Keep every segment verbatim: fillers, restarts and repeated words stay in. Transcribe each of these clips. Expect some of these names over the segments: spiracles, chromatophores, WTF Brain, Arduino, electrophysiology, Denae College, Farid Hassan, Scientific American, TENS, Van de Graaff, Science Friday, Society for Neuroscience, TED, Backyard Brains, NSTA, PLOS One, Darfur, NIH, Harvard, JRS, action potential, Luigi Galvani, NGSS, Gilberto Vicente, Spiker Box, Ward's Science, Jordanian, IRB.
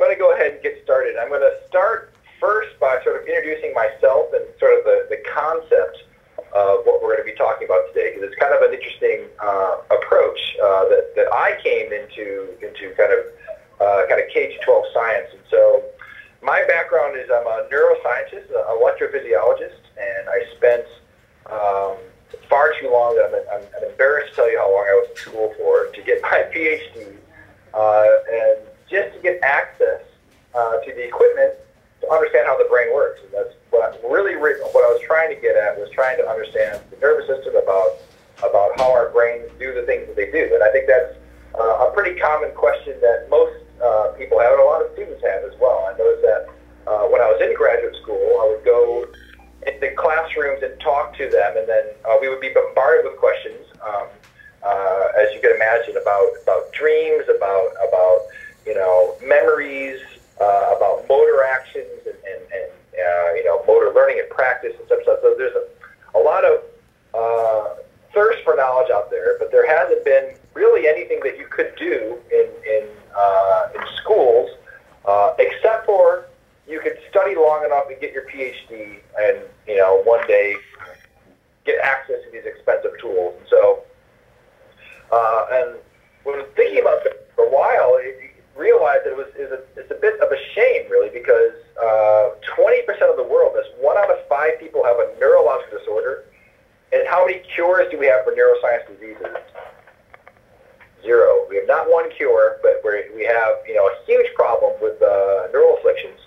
I'm going to go ahead and get started. I'm going to start first by sort of introducing myself and sort of the, the concept of what we're going to be talking about today, because it's kind of an interesting uh, approach uh, that, that I came into into kind of uh, kind of K through twelve science. And so my background is I'm a neuroscientist, an electrophysiologist, and I spent um, far too long, that I'm, I'm embarrassed to tell you how long I was in school for, to get my PhD, uh, and just to get access uh, to the equipment to understand how the brain works. And that's what I'm really, what I was trying to get at was trying to understand the nervous system, about about how our brains do the things that they do. And I think that's uh, a pretty common question that most uh, people have, and a lot of students have as well. I noticed that uh, when I was in graduate school, I would go in the classrooms and talk to them, and then uh, we would be bombarded with questions, um, uh, as you can imagine, about about dreams, about about you know memories, uh, about motor actions, and, and, and uh, you know motor learning and practice and stuff. So there's a, a lot of uh, thirst for knowledge out there, but there hasn't been really anything that you could do in in, uh, in schools, uh, except for you could study long enough and get your PhD, and you know one day get access to these expensive tools. And so, uh, and when thinking about this for a while, it, realized that it was is a it's a bit of a shame, really, because twenty percent uh, of the world, that's one out of five people, have a neurological disorder. And how many cures do we have for neuroscience diseases? Zero. We have not one cure, but we're, we have you know a huge problem with uh, neural afflictions.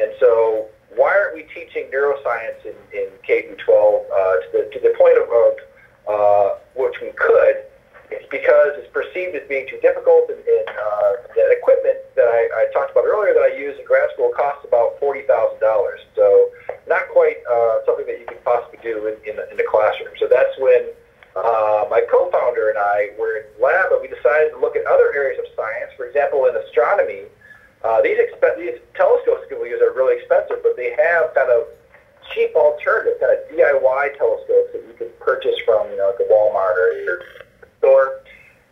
And so, why aren't we teaching neuroscience in, in K through twelve uh, to, the, to the point of, of uh, which we could? It's because it's perceived as being too difficult, and, and uh, that equipment that I, I talked about earlier that I use in grad school costs about forty thousand dollars. So, not quite uh, something that you can possibly do in, in, in the classroom. So that's when uh, my co-founder and I were in lab, and we decided to look at other areas of science. For example, in astronomy, Uh, these, these telescopes that we use are really expensive, but they have kind of cheap alternatives, kind of D I Y telescopes that you can purchase from, you know, like a Walmart or your store,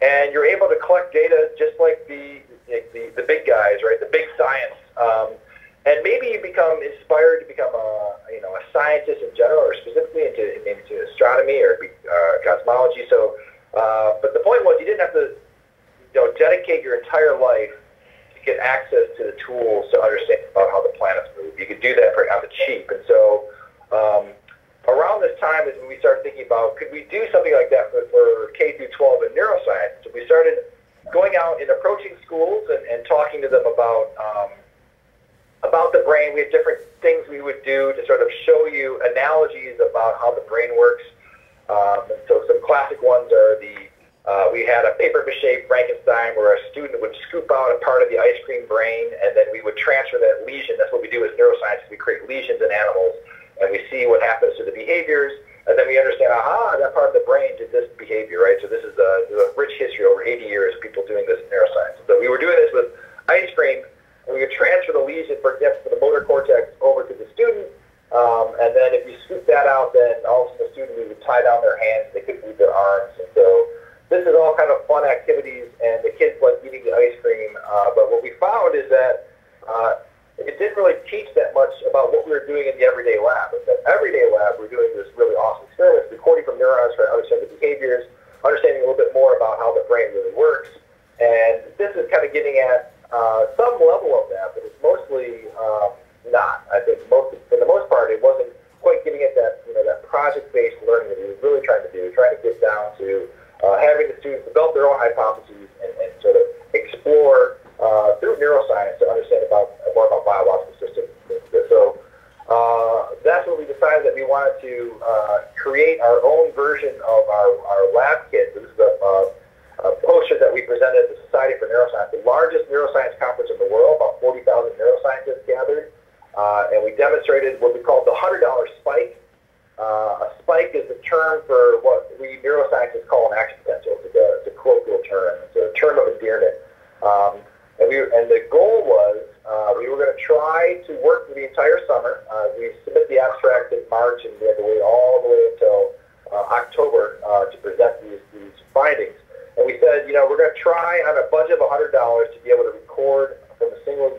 and you're able to collect data just like the like the, the big guys, right? The big science, um, and maybe you become inspired to become a you know a scientist in general, or specifically into into astronomy or uh, cosmology. So, uh, but the point was you didn't have to you know dedicate your entire life get access to the tools to understand about how the planets move. You could do that for on the cheap. And so um, around this time is when we started thinking about, could we do something like that for, for K through twelve in neuroscience? So we started going out and approaching schools and, and talking to them about um, about the brain. We had different things we would do to sort of show you analogies about how the brain works. Um, and so some classic ones are the Uh, we had a papier-mâché Frankenstein where a student would scoop out a part of the ice cream brain, and then we would transfer that lesion. That's what we do as neuroscientists. We create lesions in animals, and we see what happens to the behaviors, and then we understand, aha, that part of the brain did this behavior, right? So this is a, a rich history over eighty years of people doing this in neuroscience. So we were doing this with ice cream, and we would transfer the lesion, for example, from the motor cortex over to the student, um, and then if you scoop that out, then all of a sudden the student, we would tie down their hands. They couldn't move their arms, and so this is all kind of fun activities, and the kids like eating the ice cream. Uh, but what we found is that uh, it didn't really teach that much about what we were doing in the everyday lab. In the everyday lab, we're doing this really awesome experiments, recording from neurons, trying to understand the behaviors, understanding a little bit more about how the brain really works. And this is kind of getting at uh, some level of that, but it's mostly um, not. I think most, for the most part, it wasn't quite getting at that, you know, that project-based learning that we were really trying to do, trying to get down to Uh, having the students develop their own hypotheses and, and sort of explore uh, through neuroscience to understand about more about biological systems. So uh, that's when we decided that we wanted to uh, create our own version of our, our lab kit. This is a, uh, a poster that we presented at the Society for Neuroscience, the largest neuroscience conference in the world, about forty thousand neuroscientists gathered, uh, and we demonstrated what we called the one hundred dollar spike. Uh, a spike is the term for what we neuroscientists call an action potential. It's a, it's a colloquial term. It's a term of endearment. Um, and, we, and the goal was uh, we were going to try to work for the entire summer. Uh, we submit the abstract in March, and we had to wait all the way until uh, October uh, to present these, these findings. And we said, you know, we're going to try on a budget of one hundred dollars to be able to record from a single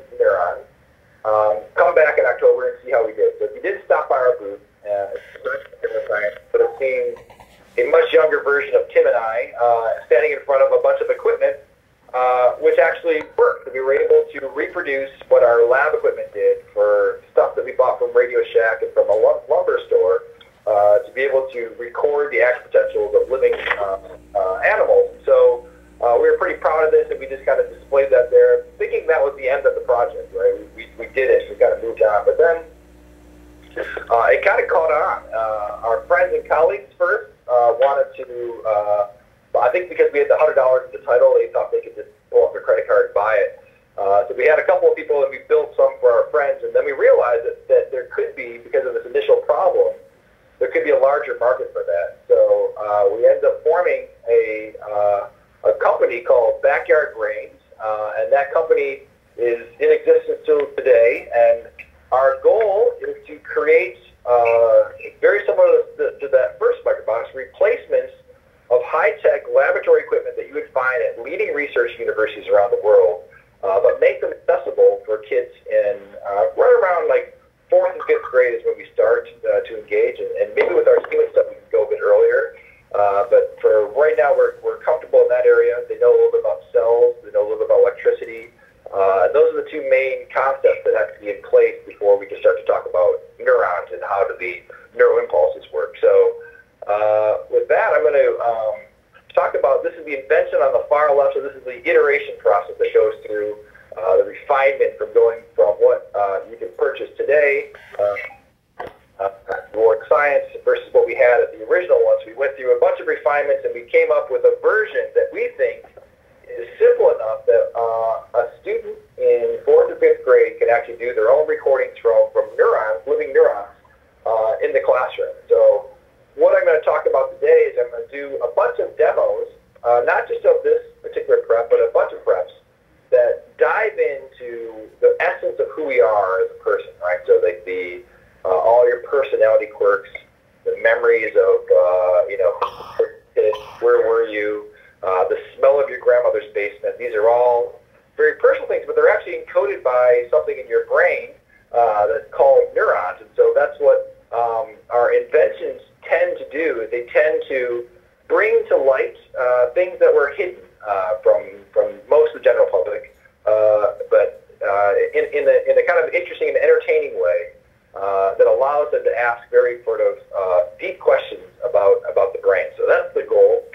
to reproduce what our lab equipment did for stuff that we bought from Radio Shack and from a lumber store uh, to be able to record the action potentials of living uh, uh, animals. So uh, we were pretty proud of this, and we just kind of displayed that there, thinking that was the end of the project, right? We, we, we did it. We kind of moved on. But then uh, it kind of caught on. Uh, our friends and colleagues first uh, wanted to, uh, I think because we had the one hundred dollars in the title, they thought they could just pull up their credit card and buy it. Uh, so we had a couple of people, and we built some for our friends, and then we realized that, that there could be, because of this initial problem, there could be a larger market for that. So uh, we ended up forming a, uh, a company called Backyard Brains, uh, and that company is in existence till today, and our goal is to create, uh, very similar to, to that first Spiker Box, replacements of high-tech laboratory equipment that you would find at leading research universities around the world, Uh, but make them accessible for kids in uh, right around like fourth and fifth grade is when we start uh, to engage, and, and maybe with our human stuff we can go a bit earlier. Uh, but for right now, we're we're comfortable in that area. They know a little bit about cells, they know a little bit about electricity. Uh, those are the two main concepts that have to be in place before we can start to talk about neurons and how do the neural impulses work. So uh, with that, I'm going to. Um, Talk about this is the invention on the far left, so this is the iteration process that goes through uh, the refinement from going from what uh, you can purchase today, uh, uh, Ward Science, versus what we had at the original ones. We went through a bunch of refinements, and we came up with a version that we think is simple enough that uh, a student in fourth or fifth grade can actually do their own recordings from, from neurons, living neurons, uh, in the classroom. So what I'm going to talk about today is I'm going to do a bunch of demos, uh, not just of this particular prep, but a bunch of preps that dive into the essence of who we are as a person, right? So like the uh, all your personality quirks, the memories of, uh, you know, where were you, uh, the smell of your grandmother's basement. These are all very personal things, but they're actually encoded by something in your brain uh, that's called neurons. And so that's what um, our inventions tend to do, is they tend to bring to light uh, things that were hidden uh, from from most of the general public, uh, but uh, in in a, in a kind of interesting and entertaining way uh, that allows them to ask very sort of uh, deep questions about about the brain. So that's the goal.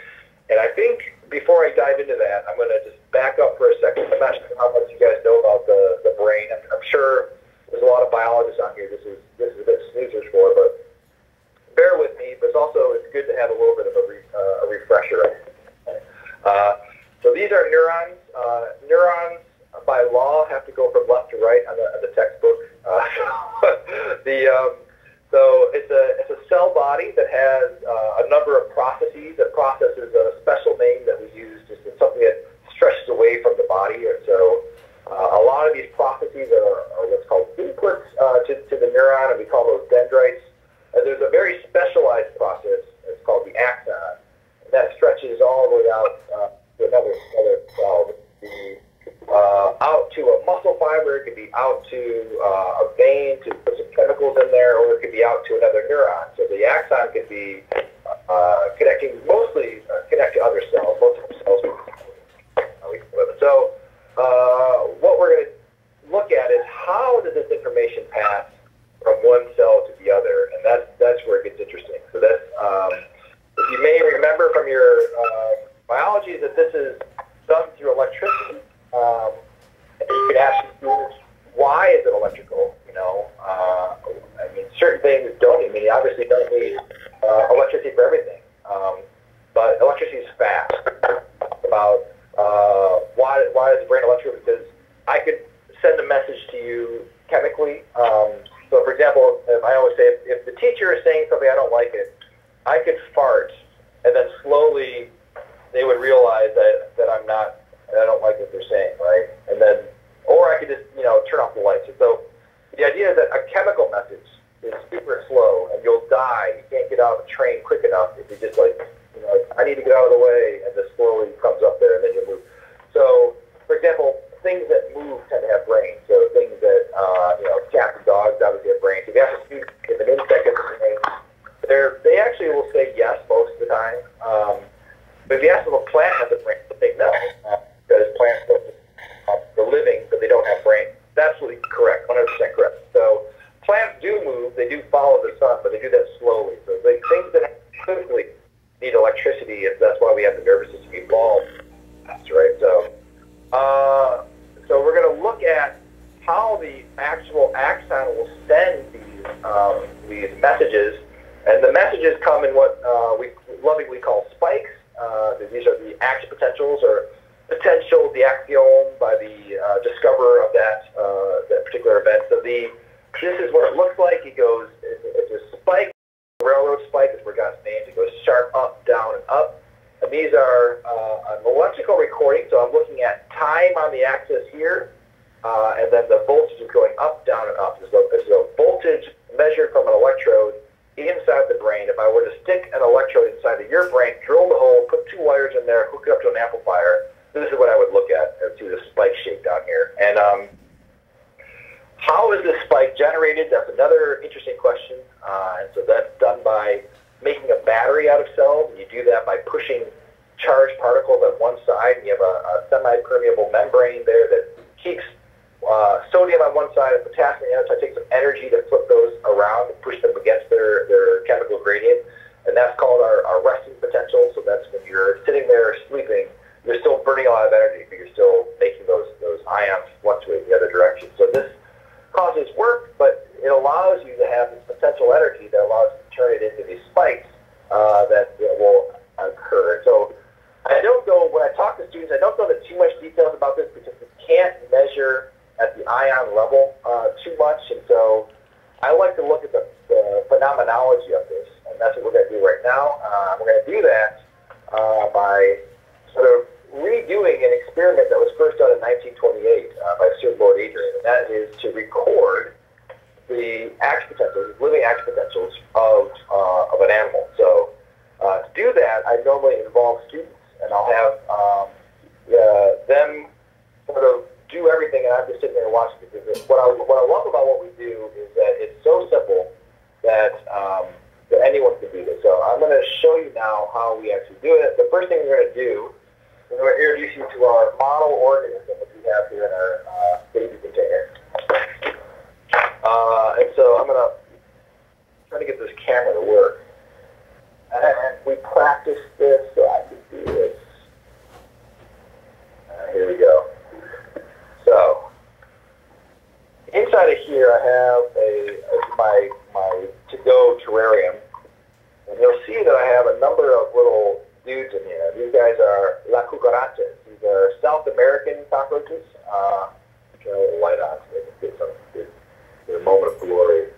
And I think before I dive into that, I'm going to just back up for a second. I'm not sure how much you guys know about the the brain. I'm, I'm sure there's a lot of biologists on here. This is this is a bit snoozers for, but bear with me, but it's also it's good to have a little bit of a, re, uh, a refresher. Uh, so these are neurons. Uh, neurons, by law, have to go from left to right on the, on the textbook. Uh, the um, so it's a it's a cell body that has uh, a number of processes. That process is a special name that we use, just it's something that stretches away from the body. Or so uh, a lot of these processes are, are what's called inputs uh, to to the neuron, and we call those dendrites. Uh, there's a very specialized process. It's called the axon, and that stretches all the way out uh, to another another cell. It could be uh, out to a muscle fiber. It could be out to uh, a vein to put some chemicals in there, or it could be out to another neuron. So the axon could be uh, connecting, mostly uh, connect to other cells, multiple cells. So uh, what we're going to look at is how does this information pass from one cell to the other, and that's that's where it gets interesting. So that's um, if you may remember from your uh, biology that this is done through electricity. Um, and you could ask yourself, why is it electrical? You know, uh, I mean, certain things don't need. I mean, obviously, don't need uh, electricity for everything. Um, but electricity is fast. About uh, why why is the brain electrical? Because I could send a message to you chemically. Um, So, for example, if I always say, if, if the teacher is saying something, I don't like it, I could fart, and then slowly they would realize that, that I'm not, I don't like what they're saying, right? And then, or I could just, you know, turn off the lights. So the idea is that a chemical message is super slow, and you'll die. You can't get out of a train quick enough if you just like, you know, like, I need to get out of the way, and this slowly comes up there, and then you move. So, for example, things that move tend to have brains. So things that, uh, you know, cats and dogs obviously have brains. If you ask a student if an insect has a brain, they actually will say yes most of the time. Um, but if you ask them a plant has a brain, they think no, because plants don't have the living, but they don't have up, but they do that slowly. So it's like things that happen quickly need electricity, and that's why we have the nervous system evolve. That's right. So, uh, so we're going to look at how the actual axon will send these um, these messages, and the messages come in what uh, we lovingly call spikes. Uh, these are the action potentials or potential deaction by the uh, discoverer of that uh, that particular event. So the this is what it looks like. It goes, it's a spike, a railroad spike is where it got its name. It goes sharp up, down, and up. And these are uh, an electrical recording, so I'm looking at time on the axis here, uh, and then the voltage is going up, down, and up. There's a, there's a voltage measured from an electrode inside the brain. If I were to stick an electrode inside of your brain, drill the hole, put two wires in there, hook it up to an amplifier, this is what I would look at and see the spike shape down here. And um, how is this spike generated? That's another interesting question. Uh, and so that's done by making a battery out of cells, and you do that by pushing charged particles on one side, and you have a, a semi-permeable membrane there that keeps uh, sodium on one side and potassium on the other, so it takes some energy to flip those around and push them against their, their chemical gradient, and that's called our, our resting potential. So that's when you're sitting there sleeping, you're still burning a lot of energy, but you're still making those, those ions fluctuate in the other direction. So this causes work, but it allows you to have this potential energy that allows you to turn it into these spikes uh, that you know, will occur. So I don't know, when I talk to students, I don't go into too much details about this because we can't measure at the ion level uh, too much, and so I like to look at the, the phenomenology of this, and that's what we're going to do right now. Uh, we're going to do that uh, by sort of redoing an experiment that was first done in nineteen twenty-eight uh, by Sir Lord Adrian, and that is to record the action potentials, living action potentials of uh, of an animal. So uh, to do that, I normally involve students, and I'll have um, uh, them sort of do everything, and I'm just sitting there watching it. Because what I what I love about what we do is that it's so simple that um, that anyone can do this. So I'm going to show you now how we actually do it. The first thing we're going to do. I'm going to introduce you to our model organism, which we have here in our uh, baby container. Uh, and so I'm going to try to get this camera to work. And we practice this so I can do this. Uh, here we go. So inside of here, I have a, a my my to-go terrarium, and you'll see that I have a number of little dudes in here. These guys are la cucarachas. These are South American cockroaches. Uh, turn a little light on so they can get some get, get a moment of glory.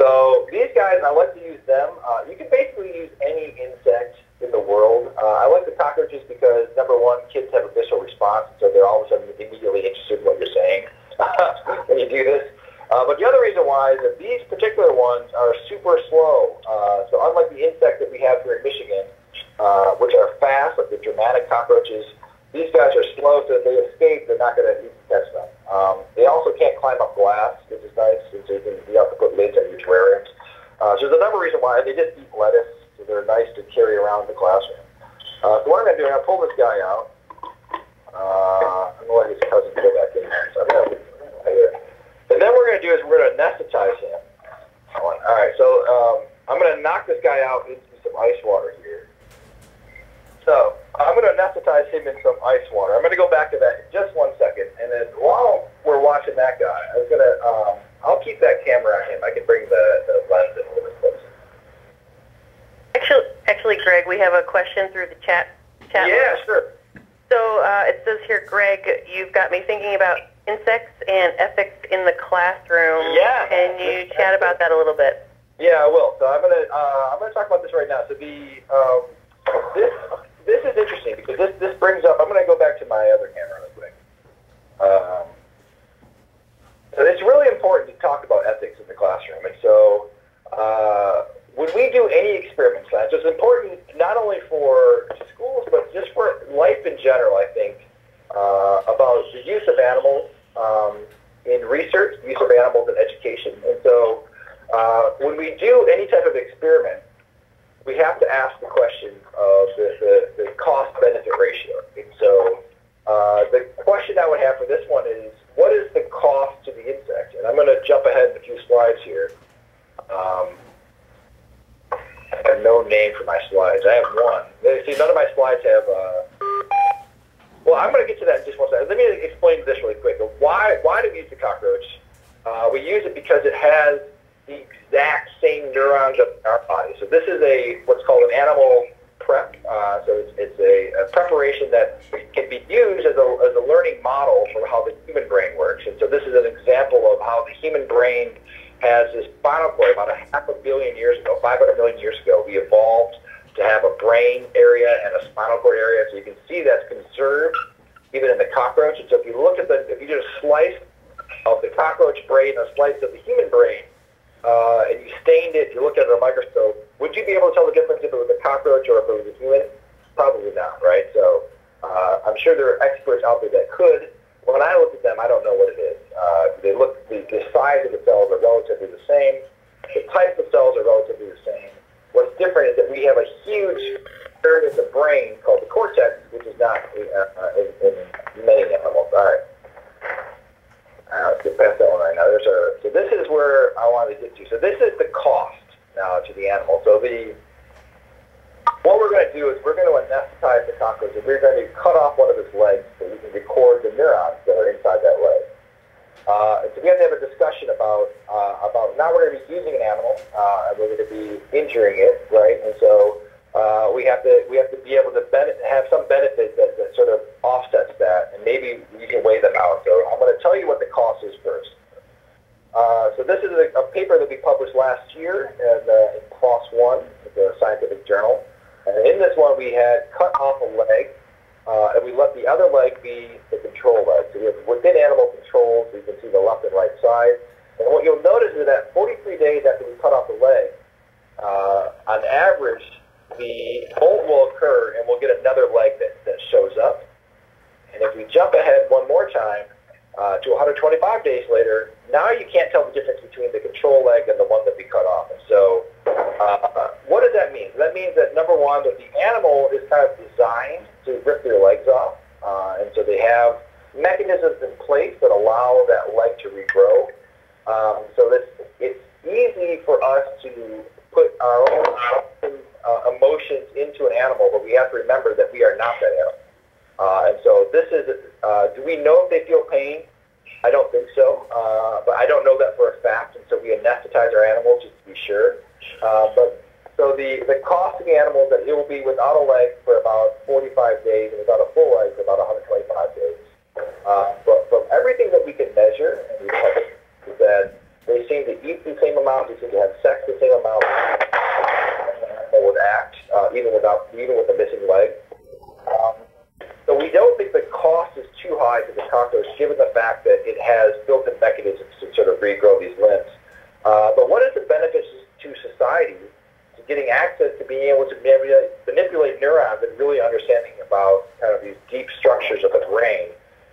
So these guys, I like to use them. Uh, you can basically use any insect in the world. Uh, I like the cockroaches because number one, kids have a visceral response, so they're all of a sudden immediately interested in what you're saying when you do this. Uh, but the other reason why is that these particular ones are super slow. Uh, so unlike the insect that we have here in Michigan, Uh, which are fast, like the Germanic cockroaches. These guys are slow, so if they escape, they're not going to catch them. Um, they also can't climb up glass, which is nice, since you can you have to put lids on your terrariums. Uh, so there's another reason why they just eat lettuce, so they're nice to carry around in the classroom. Uh, so what I'm going to do, I'm going to pull this guy out. Uh, I'm going to let his cousin go back in there. So I'm going to leave him right here. And then what we're going to do is we're going to anesthetize him. All right, so um, I'm going to knock this guy out into some ice water here. So I'm going to anesthetize him in some ice water. I'm going to go back to that in just one second. And then while we're watching that guy, I was going to, um, I'll keep that camera on him. I can bring the, the lens in a little bit closer. Actually, actually, Greg, we have a question through the chat. chat yeah, room. Sure. So uh, it says here, Greg, you've got me thinking about insects and ethics in the classroom. Yeah. Can you chat about that a little bit? Yeah, I will. So I'm going to, uh, I'm going to talk about this right now. So the, um, this... This is interesting because this, this brings up, I'm going to go back to my other camera real quick. Um, so it's really important to talk about ethics in the classroom. And so uh, when we do any experiment science, it's important not only for schools, but just for life in general, I think, uh, about the use of animals um, in research, use of animals in education. And so uh, when we do any type of experiment, we have to ask the question of the, the, the cost-benefit ratio. And so uh, the question I would have for this one is, what is the cost to the insect? And I'm going to jump ahead in a few slides here. Um, but we use it because it has the exact same neurons of our body. So this is a what's called an animal prep. Uh, so it's, it's a, a preparation that can be used as a, as a learning model for how the human brain works. And so this is an example of how the human brain has this spinal cord. About a half a billion years ago, five hundred million years ago, we evolved to have a brain area and a spinal cord area. So you can see that's conserved even in the cockroach. And so if you look at the, if you do a slice of the cockroach brain and a slice of the human brain, Uh, and you stained it, you looked at it on a microscope, would you be able to tell the difference if it was a cockroach or if it was a human? Probably not, right? So uh, I'm sure there are experts out there that could. When I look at them, I don't know what it is. Uh, they look, the, the size of the cells are relatively the same. The types of cells are relatively the same. What's different is that we have a huge area of the brain called the cortex, which is not in, uh, in, in many animals. All right. Uh, let's get past that one right now. There's a, so this is where I wanted to get to. So this is the cost now to the animal. So the what we're going to do is we're going to anesthetize the cockroach, and we're going to cut off one of its legs so we can record the neurons that are inside that leg. Uh, so we have to have a discussion about uh, about now we're going to be using an animal, uh, and we're going to be injuring it, right? And so uh, we have to we have to be able to benefit, have some benefit that, that sort of offsets that, and maybe we can weigh them out. So I'm going to tell you what the cost is first. Uh, so this is a, a paper that we published last year in, uh, in PLOS One, the scientific journal. And in this one, we had cut off a leg, uh, and we let the other leg be the control leg. So we have within animal controls, so you can see the left and right side. And what you'll notice is that forty-three days after we cut off the leg, uh, on average, the bolt will occur, and we'll get another leg that, that shows up. And if we jump ahead one more time uh, to one hundred twenty-five days later, now you can't tell the difference between the control leg and the one that we cut off. And so uh, what does that mean? That means that, number one, that the animal is kind of designed to rip their legs off. Uh, and so they have mechanisms in place that allow that leg to regrow. Um, so this, it's easy for us to put our own uh, emotions into an animal, but we have to remember that we are not that animal. Uh, and so this is, uh, do we know if they feel pain? I don't think so, uh, but I don't know that for a fact, and so we anesthetize our animals just to be sure. Uh, but so the, the cost of the animal is that it will be without a leg for about forty-five days and without a full leg for about one hundred twenty-five days. Uh, but from everything that we can measure, and we measure, is that they seem to eat the same amount, they seem to have sex the same amount, and the animal would act, uh, even, without, even with a missing leg. Um, So we don't think the cost is too high to the cockroach, given the fact that it has built-in mechanisms to sort of regrow these limbs. Uh, but what is the benefits to society to getting access to being able to manipulate, manipulate neurons and really understanding about kind of these deep structures of the brain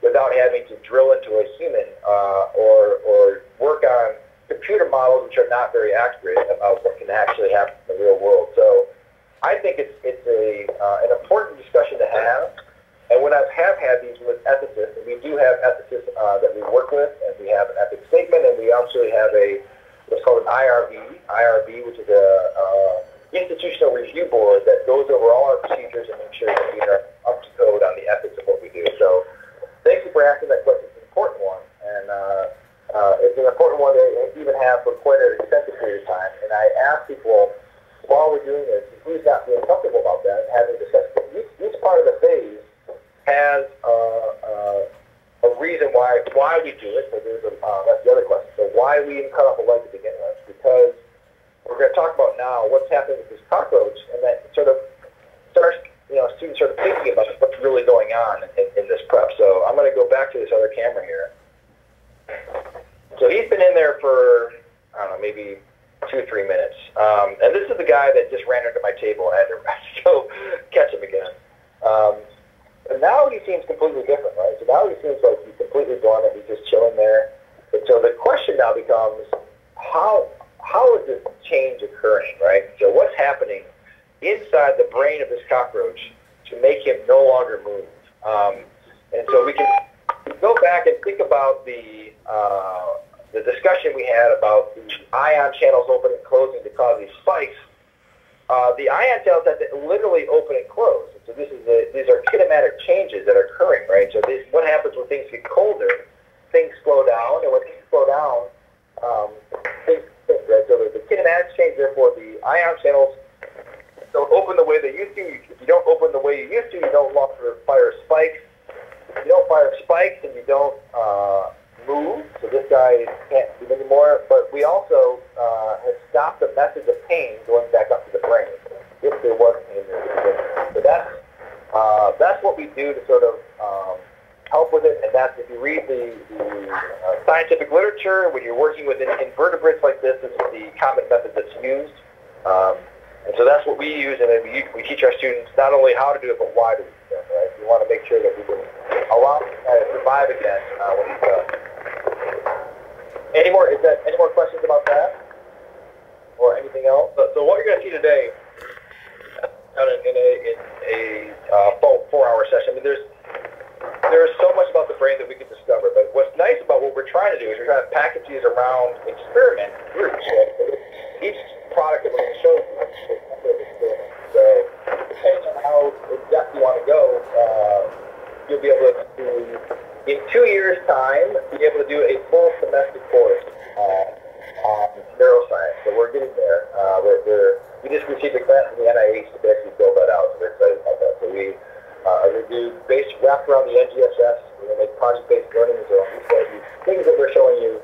without having to drill into a human uh, or, or work on computer models which are not very accurate about what can actually happen in the real world? So I think it's, it's a, uh, an important discussion to have. And when I have had these with ethicists, and we do have ethicists uh, that we work with, and we have an ethics statement, and we actually have a what's called an I R B, I R B, which is a uh, institutional review board that goes over all our procedures and makes sure that we are up to code on the ethics of what we do. So thank you for asking that question. It's an important one, and uh, uh, it's an important one to even have for quite an extensive period of time. And I ask people, while we're doing this, who's not feeling comfortable about that and having discussed it. Each part of the phase has uh, uh, a reason why why we do it. So there's a, uh, that's the other question. So why we even cut off a leg to begin with? Because we're going to talk about now what's happening with this cockroach, and that sort of starts, you know, students sort of thinking about what's really going on in, in this prep. So I'm going to go back to this other camera here. So he's been in there for, I don't know, maybe two or three minutes. Um, and this is the guy that just ran under my table, and I had to, I had to go catch him again. Um, But now he seems completely different, right? So now he seems like he's completely gone and he's just chilling there. And so the question now becomes, how how is this change occurring, right? So what's happening inside the brain of this cockroach to make him no longer move? Um, and so we can go back and think about the uh, the discussion we had about the ion channels opening and closing to cause these spikes. Uh, the ion channels have to literally open and close. So this is the, these are kinematic changes that are occurring, right? So this, what happens when things get colder? Things slow down, and when things slow down, ion channels don't open the way they used to. If you don't open the way you used to, you don't fire spikes. If you don't fire spikes and you don't uh, move, so this guy can't move anymore. But we also uh, have stopped the message of pain going back up to the brain if there was pain there. So that's, uh, that's what we do to sort of um, help with it. And that's, if you read the, the uh, scientific literature, when you're working with invertebrates like this, this is the common method that's used. Um, And so that's what we use, and then we, we teach our students not only how to do it, but why do we do it, right? We want to make sure that we can allow them to survive again uh, when he's done. Any more, is that, any more questions about that? Or anything else? So, so what you're going to see today in a, in a, in a uh, four-hour session, I mean, there's, there's so much about the brain that we can discover, but what's nice about what we're trying to do is we're trying to package these around experiment groups. Each product that we're going to show you is a separate experiment. So depending on how exactly you want to go, uh, you'll be able to, in two years' time, be able to do a full semester course on uh, uh, neuroscience. So we're getting there. Uh, we're, we're, we just received a grant from the N I H to basically build that out, so we're excited about that. So we uh, are going to do, based, wrapped around the N G S S, we're going to make project-based learning as well. Things that we're showing you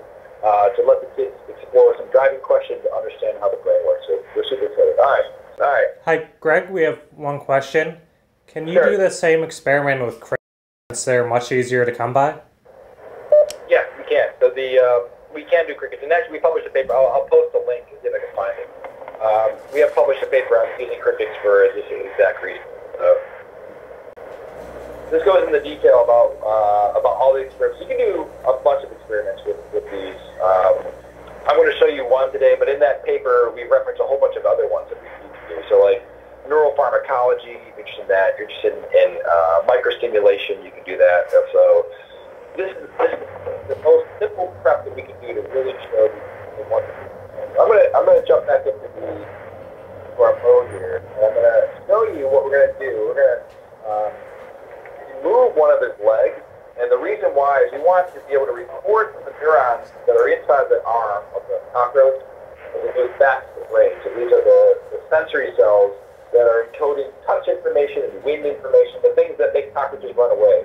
Uh, to let the kids explore some driving questions to understand how the brain works. So we're super excited. All right. All right. Hi, Greg. We have one question. Can you sure. do the same experiment with crayons since they're much easier to come by? Yeah, we can. So the uh, we can do crickets. And actually, we published a paper. I'll, I'll post a link and see if I can find it. Um, we have published a paper on using crickets for this exact reason. So this goes into detail about uh, about all the experiments. You can do a bunch of experiments with, with these. Um, I'm going to show you one today, but in that paper, we reference a whole bunch of other ones that we can do. So like neuropharmacology, you're interested in that. You're interested in, in uh, microstimulation, you can do that. So this is, this is the most simple prep that we can do to really show the one. I'm going to I'm going to jump back into the to our mode here, and I'm going to show you what we're going to do. We're going to um, move one of his legs, and the reason why is we want to be able to record the neurons that are inside the arm of the cockroach as it goes back to the brain. So these are the, the sensory cells that are encoding touch information and wind information, the things that make cockroaches run away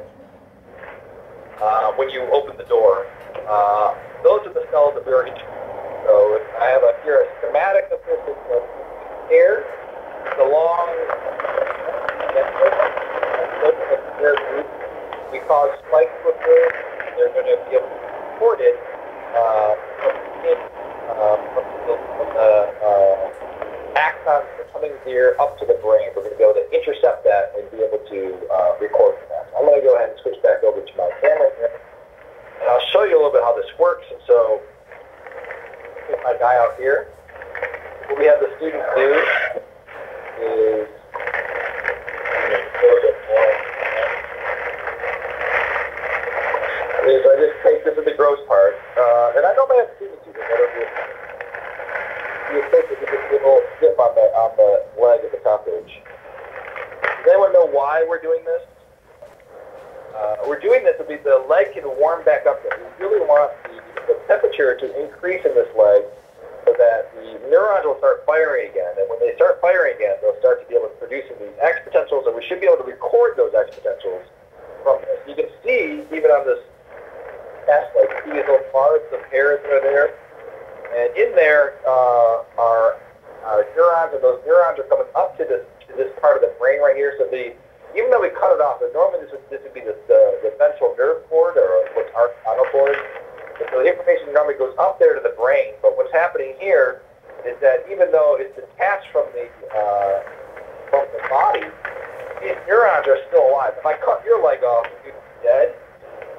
uh, when you open the door. Uh, those are the cells that we're interested in. So if I have a, here a schematic of this, it's the hair, the long, we cause spikes to occur. They're going to be able to record it uh, from the, uh, from the, from the uh, axons coming here up to the brain. We're going to be able to intercept that and be able to uh, record from that. I'm going to go ahead and switch back over to my camera here, and I'll show you a little bit how this works. And so, get my guy out here. What we have the students do is is I just take, this is the gross part, uh, and I don't have students do this, I don't do it. You take this little dip on the, on the leg of the cockroach. Does anyone know why we're doing this? Uh, we're doing this to be the leg can warm back up. We really want the, the temperature to increase in this leg so that the neurons will start firing again, and when they start firing again, they'll start to be able to produce these X potentials, and we should be able to record those X potentials from this. You can see, even on this test, like these little bars of hairs that are there, and in there uh, are our neurons, and those neurons are coming up to this to this part of the brain right here. So the even though we cut it off, but normally this would this would be the, the the ventral nerve cord or what's our spinal cord. So the information normally goes up there to the brain, but what's happening here is that even though it's detached from the uh, from the body, these neurons are still alive. If I cut your leg off, you'd be dead.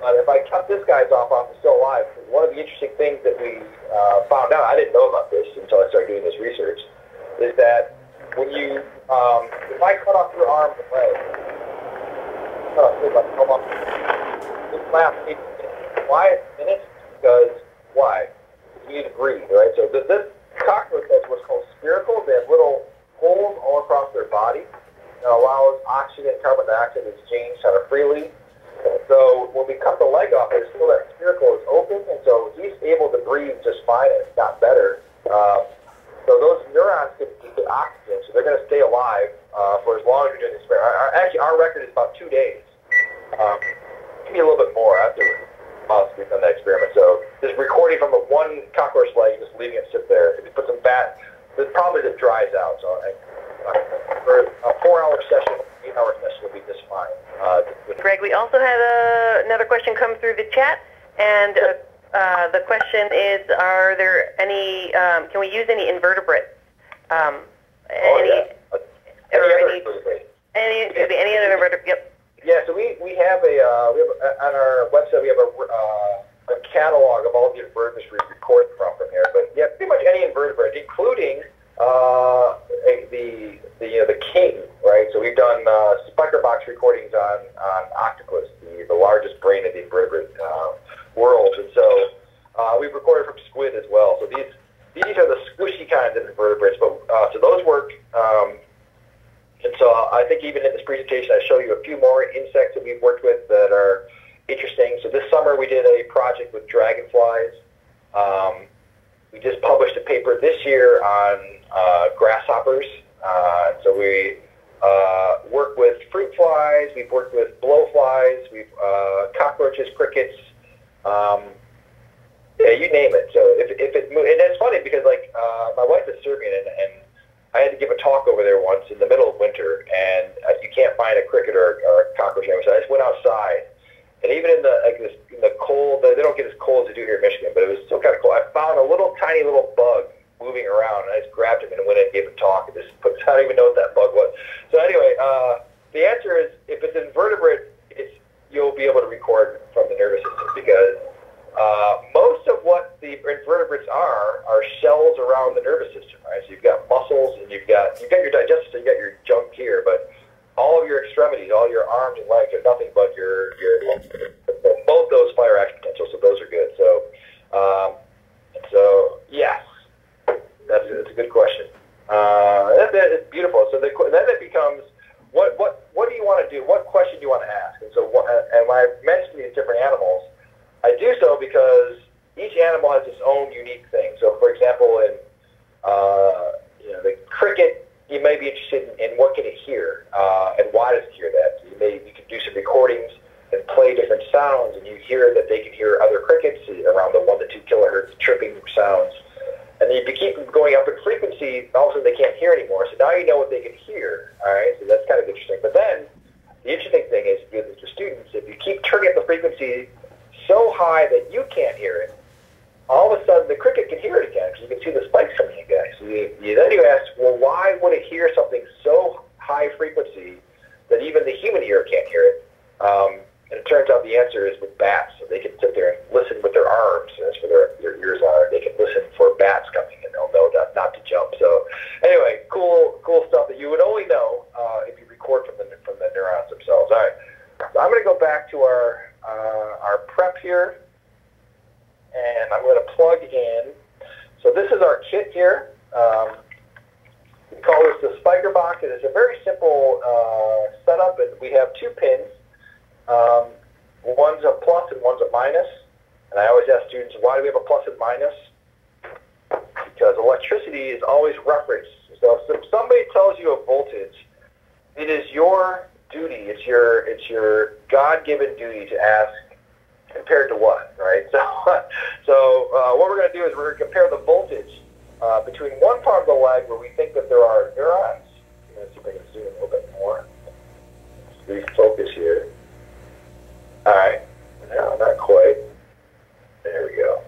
But if I cut this guy's off off, it's still alive. One of the interesting things that we uh, found out, I didn't know about this until I started doing this research, is that when you, um, if I cut off your arm and leg, cut off your leg, come on, this lasts eight minutes. Why eight minutes? Because, why? Because you need to breathe, right? So this, this cockroach has what's called spiracles. They have little holes all across their body that allows oxygen and carbon dioxide to exchange kind of freely. So when we cut the leg off, there's still that spherical is open, and so he's able to breathe just fine, and it's got better. Um, so those neurons could one cockroach leg and just leaving it sit there. If you put some fat, it probably just dries out. So I, I, for a four-hour session, eight-hour session will be just fine. Uh, Greg, we also had a, another question come through the chat, and uh, uh, the question is: Are there any? Um, can we use any invertebrates? Um, oh, any, yeah. uh, or any, any, yeah. any other invertebrates? Yep. Yeah, so we, we have a uh, we have a, on our website we have a, uh, a catalog of all the invertebrates we record from from here. But yeah, pretty much any invertebrate, including uh, a, the the you know, the king, right? So we've done uh, Spiker Box recordings on on octopus, the, the largest brain of the invertebrate uh, world, and so uh, we've recorded from squid as well. So these these are the squishy kinds of invertebrates, but uh, so those work. Um, And so I think even in this presentation, I show you a few more insects that we've worked with that are interesting. So this summer we did a project with dragonflies. Um, we just published a paper this year on uh, grasshoppers. Uh, so we uh, work with fruit flies. We've worked with blowflies. We've uh, cockroaches, crickets. Um, yeah, you name it. So if if it mo- and it's funny because like uh, my wife is Serbian and. and I had to give a talk over there once in the middle of winter, and uh, you can't find a cricket or, or a cockroach anywhere. So I just went outside, and even in the like this, in the cold, they don't get as cold as they do here in Michigan, but it was still kind of cold. I found a little tiny little bug moving around, and I just grabbed him and went in and gave a talk. And just put, I don't even know what that bug was. So anyway, uh, the answer is if it's invertebrate, it's you'll be able to record from the nervous system because uh, most of what the invertebrates are are shells around the nervous system. Right? So you've got muscles, and you've got you've got your digestive, you've got your junk here, but all of your extremities, all your arms and legs are nothing but your your. Both those fire action potentials, so those are good. So, um, so yes, that's a, that's a good question. Uh, that, that is beautiful. So the, then it becomes. What what what do you want to do? What question do you want to ask? And so what, and when I mentioned these different animals, I do so because each animal has its own unique thing. So, for example, in uh, you know, the cricket, you may be interested in, in what can it hear uh, and why does it hear that. You may you can do some recordings and play different sounds, and you hear that they can hear other crickets around the one to two kilohertz chirping sounds. And then if you keep going up in frequency, all of a sudden they can't hear anymore. So now you know what they can hear. All right, so that's kind of interesting. But then the interesting thing is, with your students, if you keep turning up the frequency so high that you can't hear it, all of a sudden the cricket can hear it again because you can see the spikes coming in, guys. So you, you, then you ask, well, why would it hear something so high frequency that even the human ear can't hear it? Um, and it turns out the answer is with bats. So they can sit there and listen with their arms, and that's where their, their ears are. They can listen for bats coming, and they'll know not, not to jump. So anyway, cool, cool stuff that you would only know uh, if you record from the from the neurons themselves. All right, so I'm going to go back to our. Uh, our prep here, and I'm going to plug in. So this is our kit here. Um, we call this the Spiker Box. It is a very simple uh, setup, and we have two pins. Um, one's a plus and one's a minus. And I always ask students, why do we have a plus and minus? Because electricity is always referenced. So if somebody tells you a voltage, it is your duty, it's your it's your God-given duty to ask compared to what, right? So, so uh, what we're going to do is we're going to compare the voltage uh, between one part of the leg where we think that there are neurons. Let's see if I can zoom a little bit more. Let's refocus here. All right, no, not quite. There we go.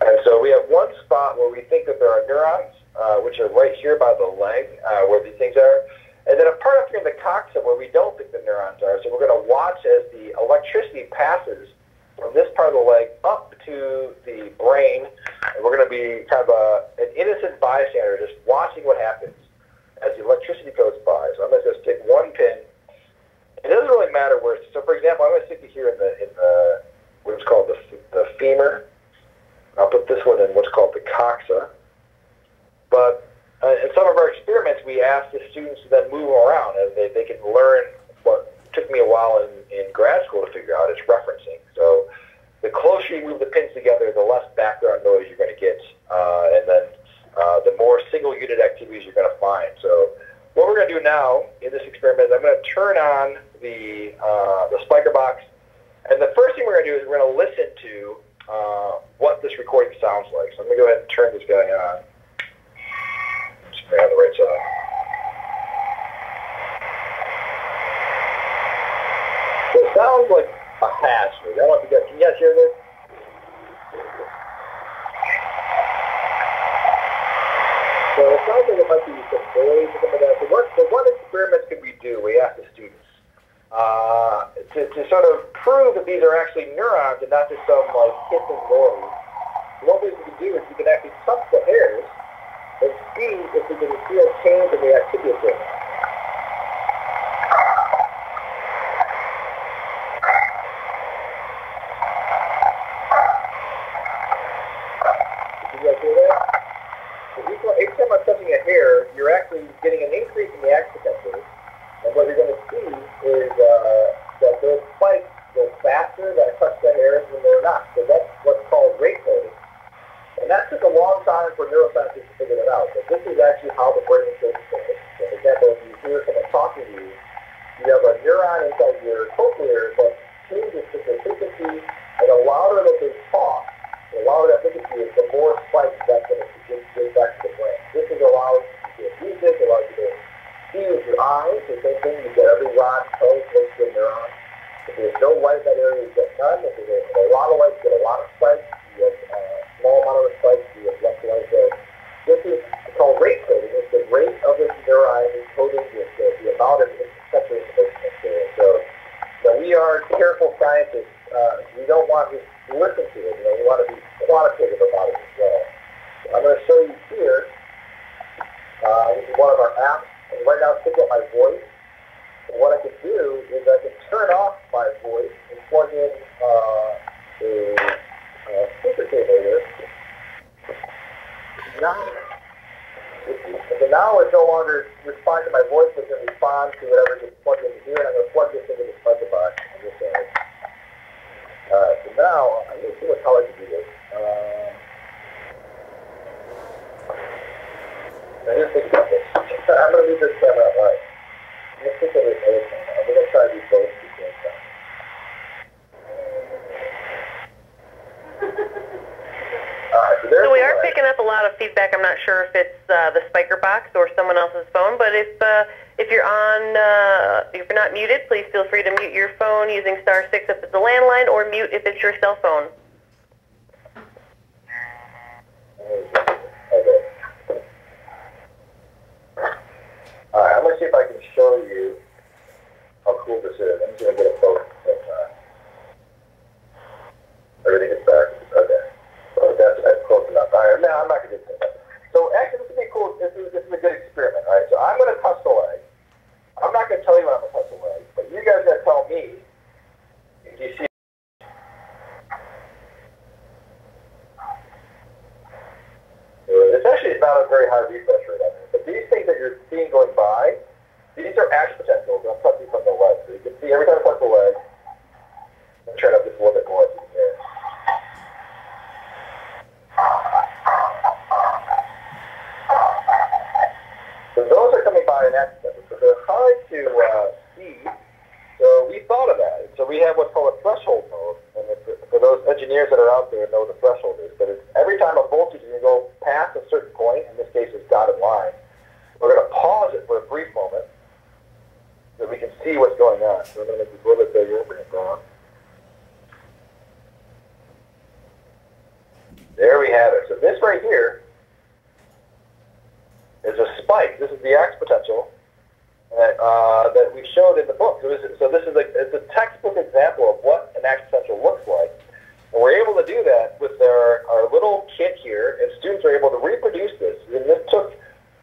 And so we have one spot where we think that there are neurons, uh, which are right here by the leg, uh, where these things are. And then a part up here in the coccyx where we don't think the neurons are, so we're going to watch as the electricity passes from this part of the leg up to the brain, and we're going to be kind of a, an innocent bystander just watching what happens as the electricity goes by. So I'm going to just stick one pin. It doesn't really matter where, so for example, I'm going to stick it here in the, in the what's called the, the femur. I'll put this one in what's called the coxa. But Uh, in some of our experiments, we asked the students to then move around, and they, they can learn what took me a while in, in grad school to figure out is referencing. So the closer you move the pins together, the less background noise you're going to get, uh, and then uh, the more single-unit activities you're going to find. So what we're going to do now in this experiment is I'm going to turn on the, uh, the Spiker Box, and the first thing we're going to do is we're going to listen to uh, what this recording sounds like. So I'm going to go ahead and turn this guy on. Just bring it on the right side. So it sounds like a pasture. I don't know if you guys, can you guys hear this? So it sounds like it might be some noise or something like that. So what, so what experiments could we do? We asked the students uh, to, to sort of prove that these are actually neurons and not just some like hissing noise. What we can do is we can actually touch the hairs and see if we can feel change in the activity of them. Getting an increase in the axis temperature, and what you're going to see is uh, that those spikes go faster that touch the hairs than they're not. So that's what's called rate coding, and that took a long time for neuroscientists to figure that out. But this is actually how the brain shows itself. So for example, if you hear someone talking to you, you have a neuron inside your cochlear that changes to the frequency, and the louder that they talk, the louder that frequency is, the more spikes that's going to get back to the brain. This is allowed. Music, it allows you to see with your eyes, the same thing, you get every rod, toe, close to a neuron. If there's no light in that area, you get none. If there's a lot of light, you get a lot of spikes. You have a small amount of spikes, you have less light there. This is called rate coding. It's the rate of this neuron is coding with the, the amount of sensory information that's there. So, so we are careful scientists. Uh, we don't want to just listen to it. You know, we want to be quantitative about it as well. So I'm going to show you here. Uh, this is one of our apps, and right now it's picking up my voice. And what I can do is I can turn off my voice and plug in uh, a, a speaker cable here. Now, so now it's no longer responding to my voice, but it's going to respond to whatever it's plugged into here, and I'm going to plug this into the Spiker box on this side. Alright, so now I'm going to see what color to do this. Uh, Now here's the example. I'm going to leave this camera out live. Let's pick up this other camera. I'm going to try these both at the same time. Alright, so there's so we are light. Picking up a lot of feedback. I'm not sure if it's uh, the Spiker box or someone else's phone, but if uh, if you're on, uh, if you're not muted, please feel free to mute your phone using star six if it's a landline, or mute if it's your cell phone. Alright, I'm going to see if I can show you how cool this is. I'm just going to get a focus at the same time. Everything is back. Okay. So that's, that's close enough. Alright, no, I'm not going to do that. So actually, this would be cool. This is, this is a good experiment. Alright, so I'm going to touch the leg. I'm not going to tell you when I'm going to touch the leg, but you guys are going to tell me if you see. It's actually not a very high refresh rate. These things that you're seeing going by, these are action potentials. I'm touching from the leg. So you can see every time I touch the leg, I'm going to turn up just a little bit more so you can hear it. So those are coming by in action potentials. So they're hard to uh, see. So we thought of that. So we have what's called a threshold mode. And it's, for those engineers that are out there know what the threshold is. But it's every time a voltage is going to go past a certain point, in this case it's dotted line, we're going to pause it for a brief moment so we can see what's going on. So I'm going to make this a little bit bigger. Bring it down. There we have it. So this right here is a spike. This is the action potential that, uh, that we showed in the book. So this is, so this is a, it's a textbook example of what an action potential looks like. And we're able to do that with our, our little kit here, and students are able to reproduce this. And this took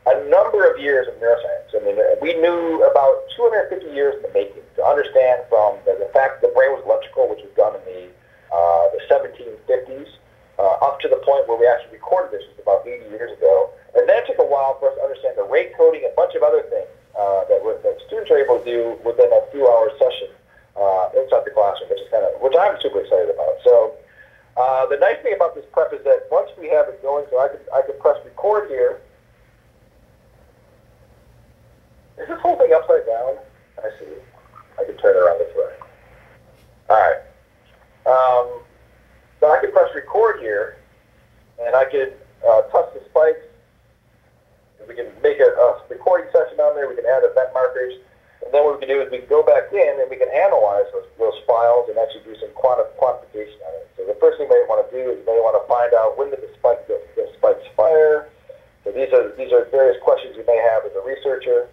a number of years of neuroscience. I mean, we knew about two hundred fifty years in the making to understand from the, the fact the brain was electrical, which was done in the, uh, the seventeen fifties, uh, up to the point where we actually recorded this, which was about eighty years ago. And that took a while for us to understand the rate coding and a bunch of other things uh, that, that students are able to do within a few-hour session uh, inside the classroom, which is kind of, which I'm super excited about. So uh, the nice thing about this prep is that once we have it going, so I could, I could press record here. Is this whole thing upside down? I see. I can turn it around this way. All right. Um, so I can press record. I could uh, touch the spikes. We can make a, a recording session on there. We can add event markers. And then what we can do is we can go back in and we can analyze those, those files and actually do some quanti quantification on it. So the first thing they want to do is they want to find out when did the spikes, the, the spikes fire. So these are, these are various questions you may have as a researcher.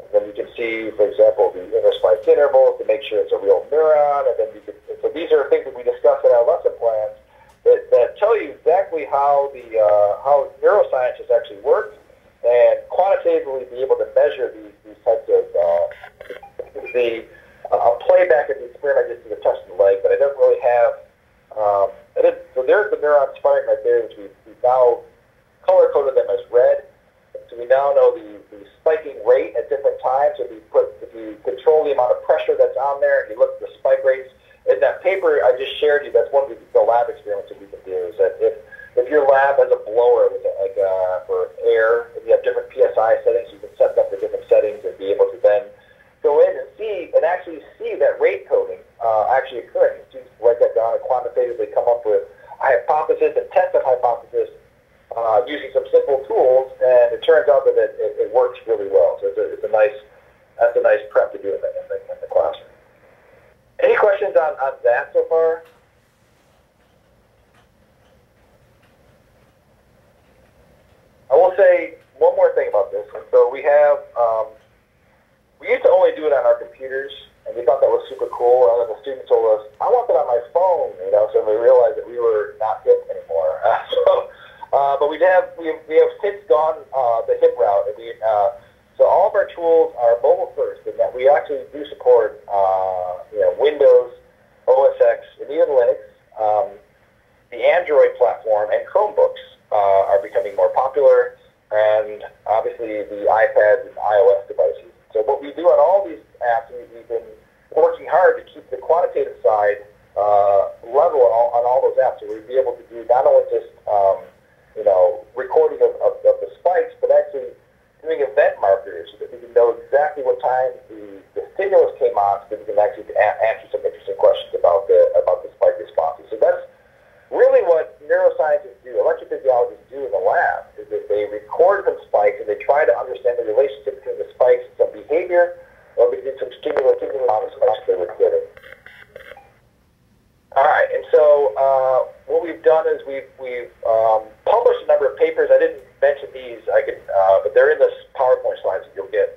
And then you can see, for example, the interspike intervals to make sure it's a real neuron. And then you can, so these are things that we discuss in our lesson plans that, that tell you exactly how the uh, how neuroscience has actually worked, and quantitatively be able to measure these, these types of uh, the uh, playback of the experiment. I just did a touch in the leg, but I don't really have. Um, I didn't, so there's the neuron spike right there, which we we've now color coded them as red. So we now know the, the spiking rate at different times. If you put, if you control the amount of pressure that's on there, and you look at the spike rates. In that paper I just shared you, that's one of the lab experiments that we can do. Is that if if your lab has a blower with a, like uh, for air, if you have different P S I settings, you can set them to different settings and be able to then go in and see and actually see that rate coding uh, actually occurring. Students write that down and quantitatively come up with a hypothesis and test that hypothesis. Uh, using some simple tools, and it turns out that it, it, it works really well. So it's a, it's a nice, that's a nice prep to do in the, in the, in the classroom. Any questions on, on that so far? I will say one more thing about this. And so we have, um, we used to only do it on our computers, and we thought that was super cool. And then the student told us, I want that on my phone, you know, so we realized that we were not hip anymore. Uh, so. Uh, but we have we have, we have since gone uh, the hip route, and we, uh, so all of our tools are mobile first, in that we actually do support uh, you know, Windows, O S X, and even Linux. Um, the Android platform and Chromebooks uh, are becoming more popular, and obviously the iPads and iOS devices. So what we do on all these apps, we've been working hard to keep the quantitative side uh, level on all, on all those apps, so we'd be able to do not only just um, you know, recording of, of, of the spikes, but actually doing event markers so that we can know exactly what time the, the stimulus came on, so that we can actually answer some interesting questions about the about the spike responses. So that's really what neuroscientists do, electrophysiologists do in the lab, is that they record some spikes and they try to understand the relationship between the spikes and some behavior, or between some stimulus and the spikes they were getting. All right, and so uh, what we've done is we've, we've um, published a number of papers. I didn't mention these, I could, uh, but they're in the PowerPoint slides that you'll get,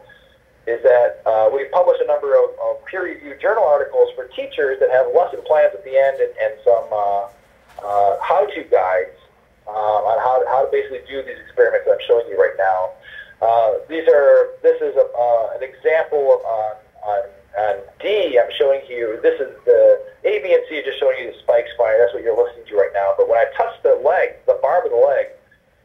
is that uh, we've published a number of, of peer-reviewed journal articles for teachers that have lesson plans at the end and, and some uh, uh, how-to guides um, on how to, how to basically do these experiments that I'm showing you right now. Uh, these are, this is a, uh, an example on, on And D, I'm showing you, this is the A, B, and C, just showing you the spikes fire. That's what you're listening to right now. But when I touch the leg, the barb of the leg,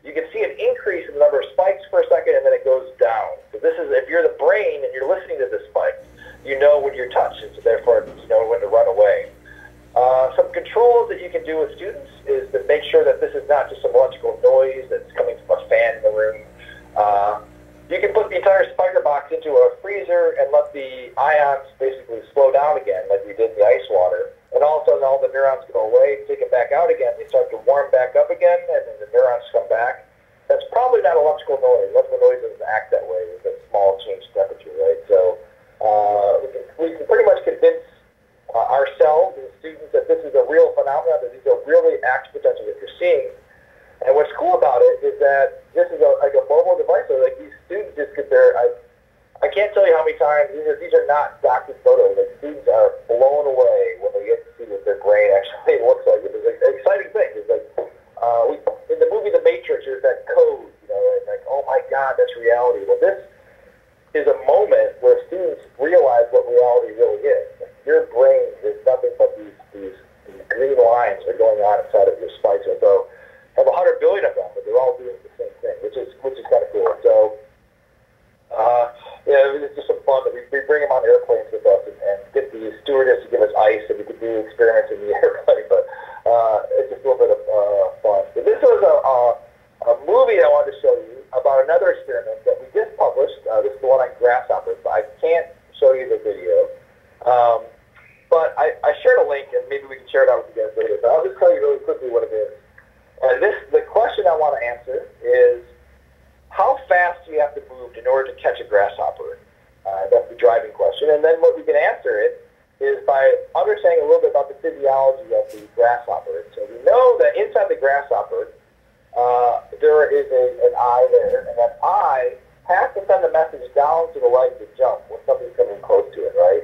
you can see an increase in the number of spikes for a second, and then it goes down. So this is, if you're the brain and you're listening to the spike, you know when you're touched, and so therefore you know when to run away. Uh, some controls that you can do with students is to make sure that this is not just some electrical noise that's coming from a fan in the room. Uh, You can put the entire spiker box into a freezer and let the ions basically slow down again, like we did in the ice water. And all of a sudden, all the neurons go away, take it back out again. They start to warm back up again, and then the neurons come back. That's probably not electrical noise. Electrical noise doesn't act that way. It's a small change in temperature, right? So uh, we can, we can pretty much convince uh, ourselves and students that this is a real phenomenon, that these are really active potential that you're seeing. And what's cool about it is that this is a, like a mobile device. So like these students just get there. I, I can't tell you how many times, these are, these are not doctored photos. Like students are blown away when they get to see what their brain actually looks like. It's like an exciting thing. It's like, uh, we, in the movie The Matrix, there's that code, you know, and like, oh my God, that's reality. Well, this is a moment where students realize what reality really is. Like your brain is nothing but these, these, these green lines that are going on inside of your spikes. So, have a hundred billion of them, but they're all doing the same thing, which is which is kind of cool. So, uh, yeah, it's just some fun that we, we bring them on airplanes with us and, and get the stewardess to give us ice, and we could do experiments in the airplane. But uh, it's just a little bit of uh, fun. But this was a, a a movie I wanted to show you about another experiment that we just published. Uh, this is the one on grasshoppers, but I can't show you the video. Um, but I, I shared a link, and maybe we can share it out with you guys later. But I'll just tell you really quickly what it is. And this, the question answer is how fast do you have to move in order to catch a grasshopper? Uh, that's the driving question. And then what we can answer it is by understanding a little bit about the physiology of the grasshopper. So we know that inside the grasshopper, uh, there is a, an eye there, and that eye has to send a message down to the light to jump when something's coming close to it, right?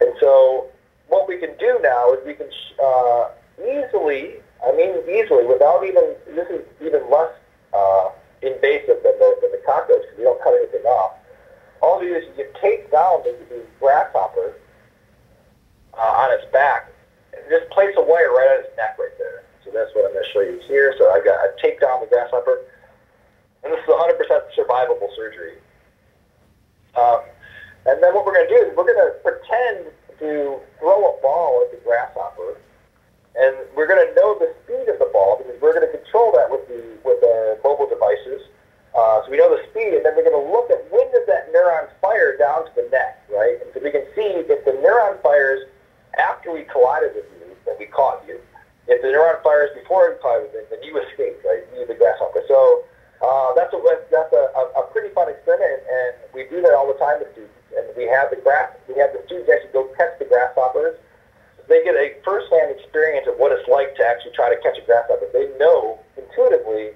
And so what we can do now is we can uh, easily, I mean easily, without even, this is even less uh, invasive than the, than the cockroach, because we don't cut anything off. All you do is you can take down the, the grasshopper uh, on its back and just place a wire right on its neck right there. So that's what I'm going to show you here. So I got I take down the grasshopper, and this is one hundred percent survivable surgery. Um, and then what we're going to do is we're going to pretend to throw a ball at the grasshopper, and we're going to know the speed of the ball because we're going to control that with the with the mobile devices. Uh, so we know the speed, and then we're going to look at when does that neuron fire down to the neck, right? And so we can see if the neuron fires after we collided with you, then we caught you. If the neuron fires before we collided with you, then you escaped, right? You the grasshopper. So uh, that's a that's a, a, a pretty fun experiment, and we do that all the time with students. And we have the grass, we have the students actually go catch the grasshoppers. They get a first-hand experience of what it's like to actually try to catch a grasshopper. They know intuitively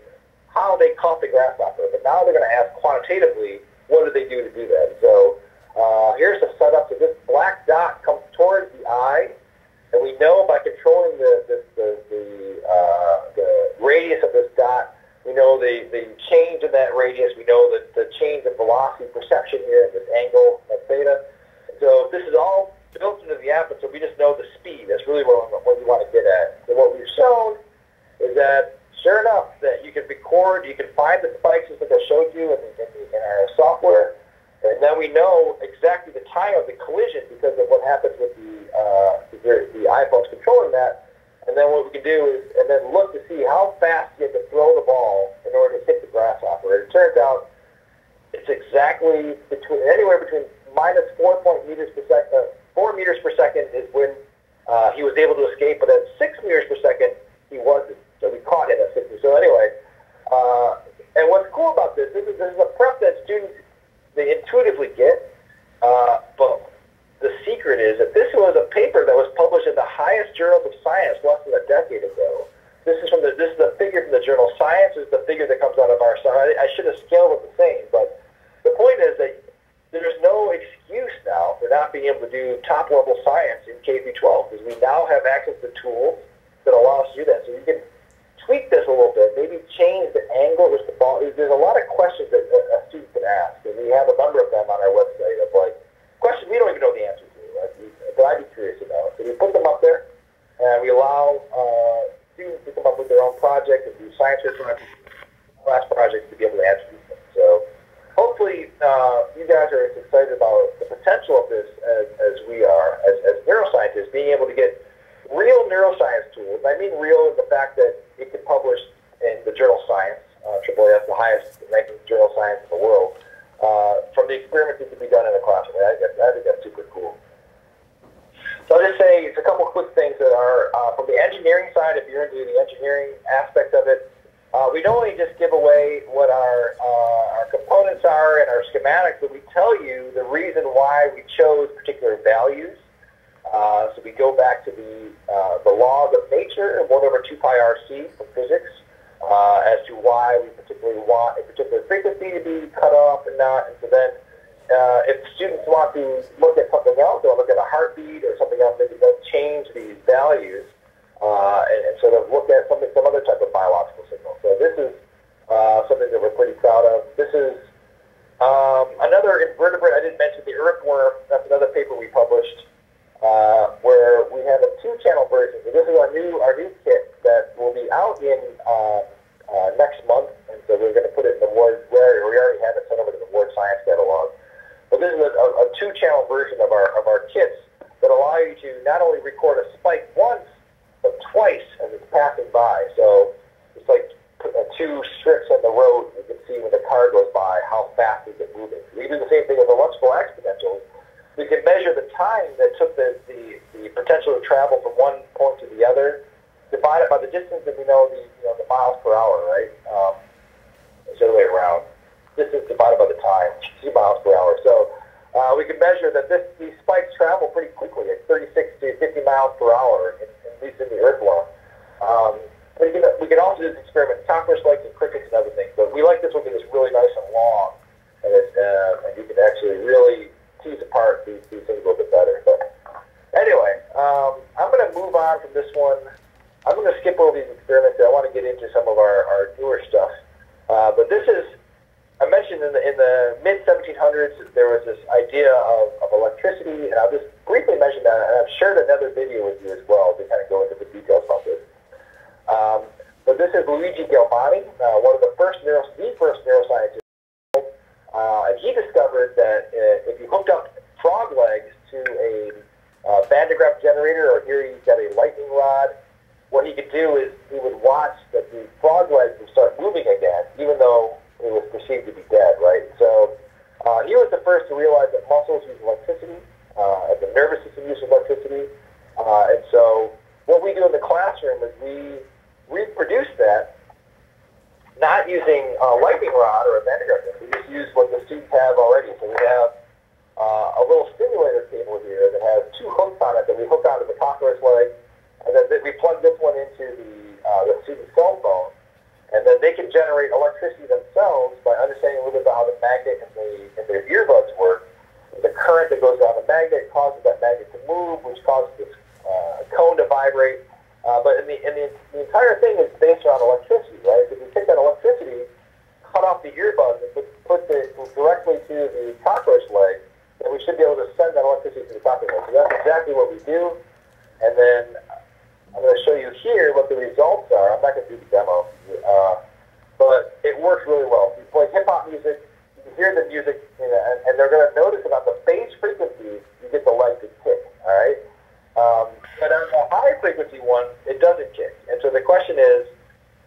how they caught the grasshopper, but now they're going to ask quantitatively, what do they do to do that? So uh, here's the setup. So this black dot comes towards the eye, and we know by controlling the the the, the, uh, the radius of this dot, we know the, the change in that radius. We know that the change of velocity perception here at this angle of theta. So this is all built into the app, and so we just know the speed. That's really what, what we want to get at. So what we've shown is that, sure enough, that you can record, you can find the spikes as like I showed you in, in, in our software, and then we know exactly the time of the collision because of what happens with the, uh, the, the iPhones controlling that. And then what we can do is, and then look to see how fast you have to throw the ball in order to hit the grasshopper. And it turns out it's exactly between anywhere between minus four point meters per second, uh, four meters per second is when uh, he was able to escape, but at six meters per second he wasn't. So we caught him at six. So anyway, uh, and what's cool about this, this is, this is a prep that students they intuitively get, uh, but. The secret is that this was a paper that was published in the highest journals of science less than a decade ago. This is from the this is the figure from the journal Science. Is the figure that comes out of our side. I should have scaled it the same, but the point is that there's no excuse now for not being able to do top-level science in K through twelve because we now have access to tools that allow us to do that. So you can tweak this a little bit, maybe change the angle which the ball. There's a lot of questions that a student can ask, and we have a number of them on our website of like. Questions we don't even know the answer to, right? But I'd be curious to know. So we put them up there, and we allow uh, students to come up with their own project and do science projects, class projects to be able to answer these things. So hopefully uh, you guys are as excited about the potential of this as, as we are, as, as neuroscientists, being able to get real neuroscience tools. I mean real in the fact that it can publish in the journal Science, uh, triple A S, the highest ranking journal Science in the world. Uh, from the experiments that can be done in the classroom. I, I, I think that's super cool. So I'll just say it's a couple of quick things that are uh, from the engineering side, if you're into the engineering aspect of it, uh, we don't only just give away what our, uh, our components are and our schematics, but we tell you the reason why we chose particular values. Uh, so we go back to the, uh, the laws of nature, one over two pi R C from physics. Uh, as to why we particularly want a particular frequency to be cut off and not. And so then uh, if students want to look at something else, they'll look at a heartbeat or something else that will change these values uh, and, and sort of look at something, some other type of biological signal. So this is uh, something that we're pretty proud of. This is um, another invertebrate. I didn't mention the earthworm. That's another paper we published uh, where we have a two-channel version. So this is our new, our new kit that will be out in uh, uh, next month, and so we're going to put it in the Ward, we already have it sent over to the Ward Science Catalog. But this is a, a two-channel version of our of our kits that allow you to not only record a spike once, but twice as it's passing by. So it's like two strips on the road, you can see when the car goes by how fast is it moving. We do the same thing with electrical exponentials. We can measure the time that took the, the, the potential to travel from one point to the other, divided by the distance that we know the, you know, the miles per hour, right? Um, miles per hour. So uh, we can measure that this, these spikes travel pretty quickly at thirty-six to fifty miles per hour, in, at least in the Earth law. Um, we, can, we can also do this experiment, cockroach legs and crickets and other things, but we like this one because it's really nice and long, and, it, uh, and you can actually really tease apart these, these things a little bit better. But anyway, um, I'm going to move on from this one. I'm going to skip over these experiments. I want to get into some of our, our newer stuff. Uh, but this is, I mentioned in the, in the mid seventeen hundreds, there was this idea of, of electricity, and I'll just briefly mention that, and I've shared another video with you as well to kind of go into the details about this. Um, but this is Luigi Galvani, uh, one of the first, neuro, the first neuroscientists, uh, and he discovered that uh, if you hooked up frog legs to a uh, Van de Graaff generator, or here you've got a lightning rod, what he could do is he would watch that the frog legs would start moving again, even though it was perceived to be dead, right? So uh, he was the first to realize that muscles use electricity, uh, and the nervous system uses electricity. Uh, and so what we do in the classroom is we reproduce that, not using a lightning rod or a Van de Graaff. We just use what the students have already. So we have uh, a little stimulator cable here that has two hooks on it that we hook onto the cockroach leg. And then we plug this one into the, uh, the student's cell phone, and then they can generate electricity themselves by understanding a little bit about how the magnet in, the, in their earbuds work. The current that goes down the magnet causes that magnet to move, which causes this uh, cone to vibrate. Uh, but in the, in the, the entire thing is based around electricity, right? If you take that electricity, cut off the earbuds, and put it directly to the cockroach leg, then we should be able to send that electricity to the cockroach leg. So that's exactly what we do. And then I'm going to show you here what the results are. I'm not going to do the demo, uh, but it works really well. You play hip-hop music, you can hear the music, you know, and, and they're going to notice about the phase frequencies, you get the leg to kick, all right? Um, but on the high-frequency one, it doesn't kick. And so the question is,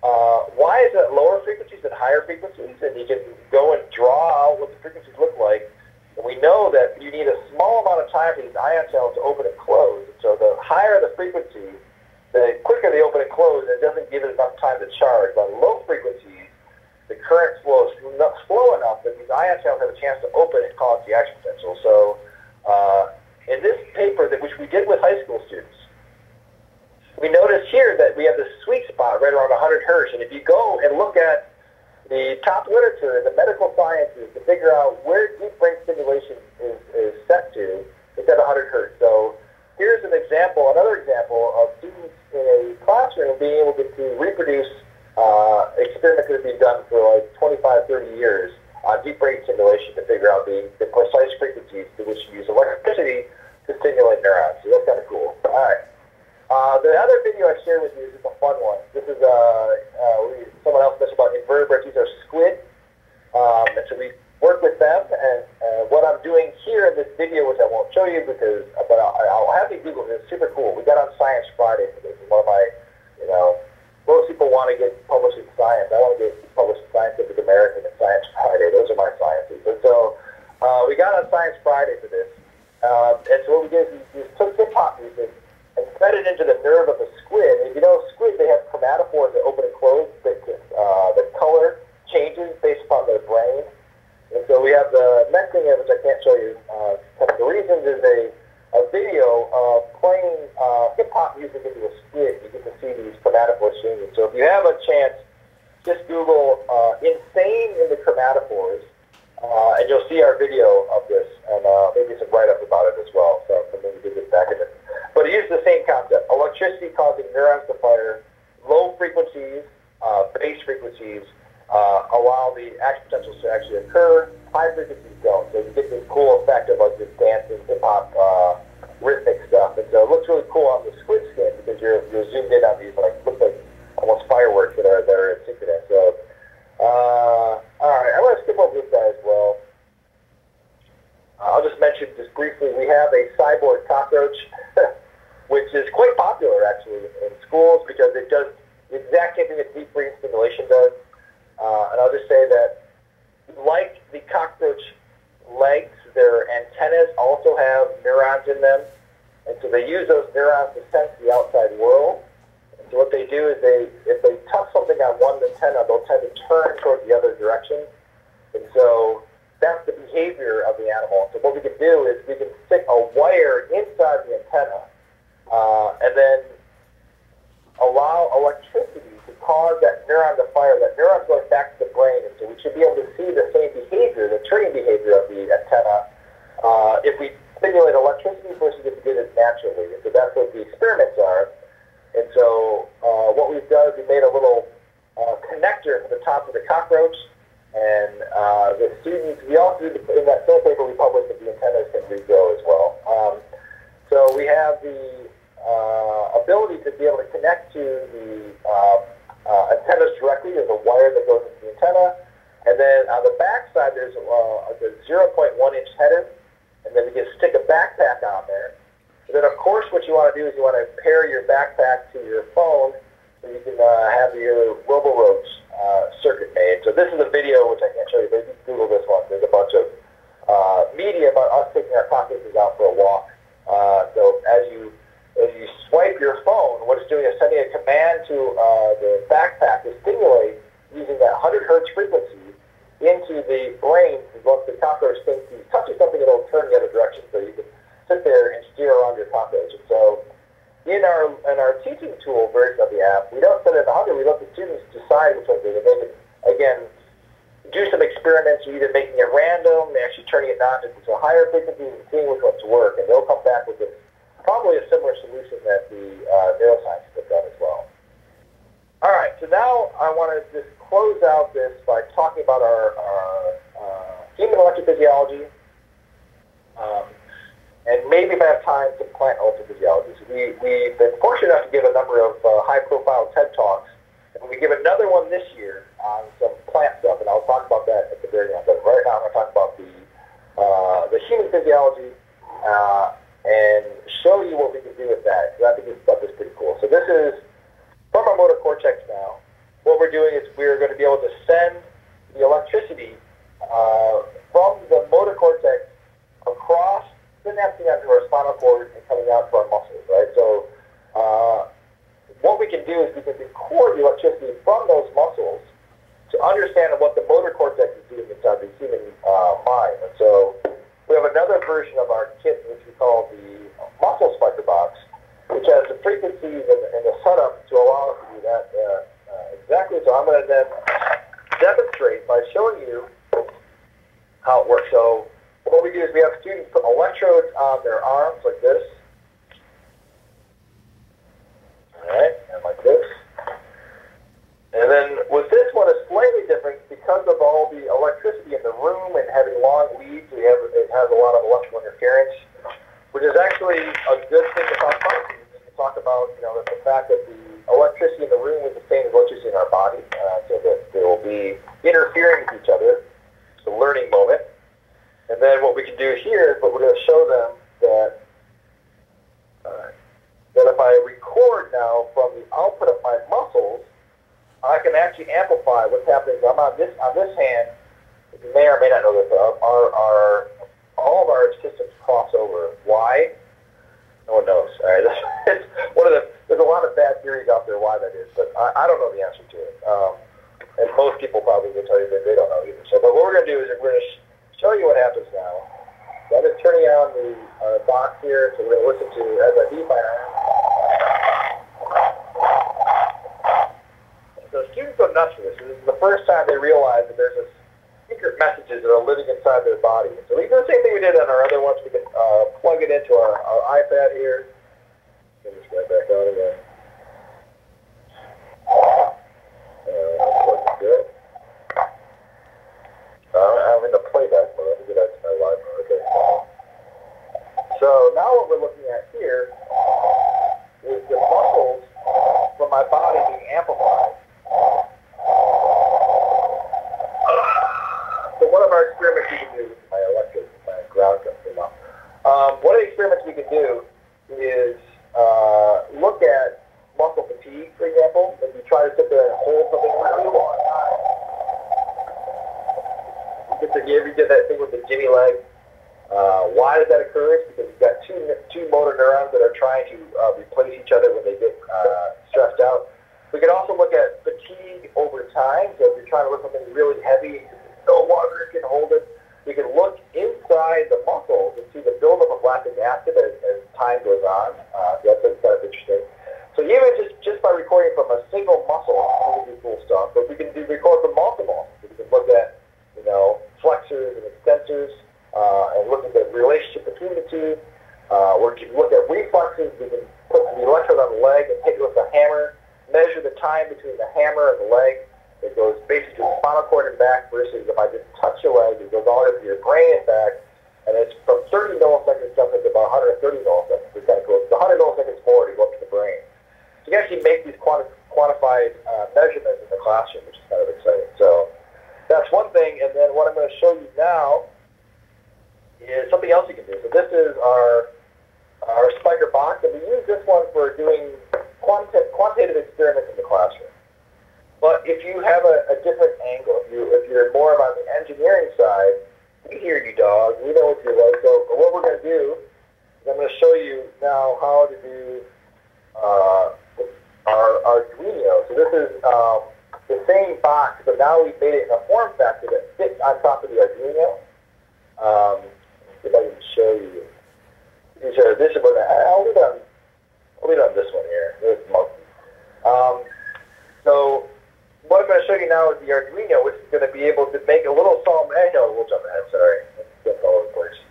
uh, why is it lower frequencies and higher frequencies? And you can go and draw out what the frequencies look like. And we know that you need a small amount of time for these ion channels to open and close. And so the higher the frequency, the quicker they open and close, it doesn't give it enough time to charge. But low frequencies, the current flows slow enough that these ion channels have a chance to open and cause the action potential. So uh, in this paper, that which we did with high school students, we noticed here that we have this sweet spot right around one hundred hertz. And if you go and look at the top literature in the medical sciences to figure out where deep brain stimulation is, is set to, it's at one hundred hertz. So here's an example, another example of students in a classroom being able to, to reproduce uh, experiments that have been done for like twenty-five, thirty years on deep brain stimulation to figure out the, the precise frequencies to which you use electricity to stimulate neurons. So that's kind of cool. All right. Uh, the other video I shared with you is just a fun one. This is uh, uh, someone else mentioned about invertebrates. These are squid. Um, and so we work with them, and uh, what I'm doing here in this video, which I won't show you because, but I'll, I'll have you Google it. It's super cool. We got on Science Friday for this. It's one of my, you know, most people want to get published in science. I want to get published in Scientific American and Science Friday. Those are my sciences. And so uh, we got on Science Friday for this. Uh, and so what we did is we took hip-hop music and fed it into the nerve of a squid. And you know, squid, they have chromatophores that open and close. That, uh, the color changes based upon their brain. And so we have the next thing, which I can't show you, uh, the reasons is a, a video of playing uh, hip-hop music into a squid. You get to see these chromatophores changing. So if you have a chance, just Google uh, insane in the chromatophores, uh, and you'll see our video of this, and uh, maybe some write-up about it as well, so maybe we can get back in it. But it is the same concept, electricity causing neurons to fire, low frequencies, uh, base frequencies, Uh, allow the action potentials to actually occur. High frequencies don't, so you get this cool effect of like this dancing, hip-hop, uh, rhythmic stuff. And so it looks really cool on the squid skin because you're you're zoomed in on these like look like almost fireworks that are that are synchronous. So uh, all right, I want to skip over this guy as well. Uh, I'll just mention just briefly we have a cyborg cockroach, which is quite popular actually in schools because it does the exact same thing that deep brain stimulation does. Uh, and I'll just say that, like the cockroach legs, their antennas also have neurons in them. And so they use those neurons to sense the outside world. And so what they do is they, if they touch something on one antenna, they'll tend to turn toward the other direction. And so that's the behavior of the animal. So what we can do is we can stick a wire inside the antenna uh, and then allow electricity to cause that neuron to fire. That neuron goes back to the brain, and so we should be able to see the same behavior, the turning behavior of the antenna, uh, if we stimulate electricity versus if we did it naturally. And so that's what the experiments are. And so uh, what we've done is we made a little uh, connector for the top of the cockroach. And uh, the students, we also, in that same paper we published that the antennas can regrow as well. Um, so we have the uh, ability to be able to connect to the uh, uh, antennas directly. There's a wire that goes into the antenna. And then on the back side, there's uh, the zero point one inch header. And then we can stick a backpack on there. And then, of course, what you want to do is you want to pair your backpack to your phone so you can uh, have your Roboroach uh, circuit made. So this is a video, which I can't show you, but you can Google this one. There's a bunch of uh, media about us taking our cockatrices out for a walk. Uh, so as you as you swipe your phone, what it's doing is sending a command to uh, the backpack to stimulate using that one hundred hertz frequency into the brain. Once the cockroach thinks he's touching something, it'll turn the other direction. So you can sit there and steer around your cockroach. And so in our in our teaching tool version of the app, we don't set it at one hundred. We let the students decide which one they do. They can, again, do some experiments, either making it random, actually turning it down to a higher frequency, and seeing which ones work. And they'll come back with a, probably a similar solution that the uh, neuroscientists have done as well. All right, so now I want to just close out this by talking about our, our uh, human electrophysiology. Um, And maybe if I have time, some plant electrophysiology. So we, we've been fortunate enough to give a number of uh, high-profile TED Talks. And we give another one this year on some plant stuff, and I'll talk about that at the very end. But right now I'm going to talk about the, uh, the human physiology uh, and show you what we can do with that. So I think this stuff is pretty cool. So this is from our motor cortex now. What we're doing is we're going to be able to send the electricity uh, from the motor cortex across synapsing onto our spinal cord and coming out to our muscles, right? So uh, what we can do is we can record the electricity from those muscles to understand what the motor cortex is doing inside the human uh, mind. And so we have another version of our kit, which we call the muscle spiker box, which has the frequencies and, and the setup to allow us to do that uh, uh, exactly. So I'm going to then demonstrate by showing you how it works. So what we do is we have students put electrodes on their arms like this, all right, and like this. And then with this one, it's slightly different because of all the electricity in the room and having long leads. We have it has a lot of electrical interference, which is actually a good thing to talk about. We can talk about, you know, the fact that the electricity in the room is the same as electricity in our body, uh, so that they will be interfering with each other. It's a learning moment. And then what we can do here is, but we're going to show them that uh, that if I record now from the output of my muscles, I can actually amplify what's happening. I'm on this on this hand. You may or may not know this, but our our all of our systems cross over. Why? No one knows. All right, that's, it's one of the there's a lot of bad theories out there why that is, but I, I don't know the answer to it. Um, and most people probably will tell you that they don't know either. So, but what we're going to do is we're going to show you what happens now. So I'm just turning on the uh, box here, so we're going to listen to as I beat my arm. So students go nuts for this. This is the first time they realize that there's a secret messages that are living inside their body. So we do the same thing we did on our other ones. We can uh, plug it into our, our iPad here. Get this right back on again. Uh, good. Uh, I'm in the playback mode. Let me get out to my live mode. Okay. So now what we're looking at here is the muscles from my body being amplified. So one of our experiments we can do, my electric, my ground comes in now. Um, one of the experiments we can do is uh, look at muscle fatigue, for example. If you try to sit there and hold something really long time. If you ever did that thing with the jimmy leg, uh, why does that occur? It's because you've got two two motor neurons that are trying to uh, replace each other when they get uh, stressed out. We can also look at fatigue over time. So if you're trying to lift something really heavy, no longer can hold it. We can look basically spinal cord and back versus if I just touch a leg, it goes all the way to your brain and back, and it's from thirty milliseconds up into about one hundred thirty milliseconds. It kind of goes one hundred milliseconds forward to go up to the brain. So you can actually make these quanti quantified uh, measurements in the classroom, which is kind of exciting. So that's one thing, and then what I'm going to show you now is something else you can do. So this is our our Spiker box, and we use this one for doing quantitative, quantitative experiments in the classroom. But if you have a, a different angle, if, you, if you're more about the engineering side, we hear you, dog. We know what you're like. So what we're going to do is I'm going to show you now how to do uh, our Arduino. So this is um, the same box, but now we've made it in a form factor that fits on top of the Arduino. Um, let's see if I can show you. These are, this is what I, I'll leave on. I'll leave on this one here. This is monkey. Um, so what I'm going to show you now is the Arduino, which is going to be able to make a little small. No, we'll jump ahead. Sorry, that's all over the place.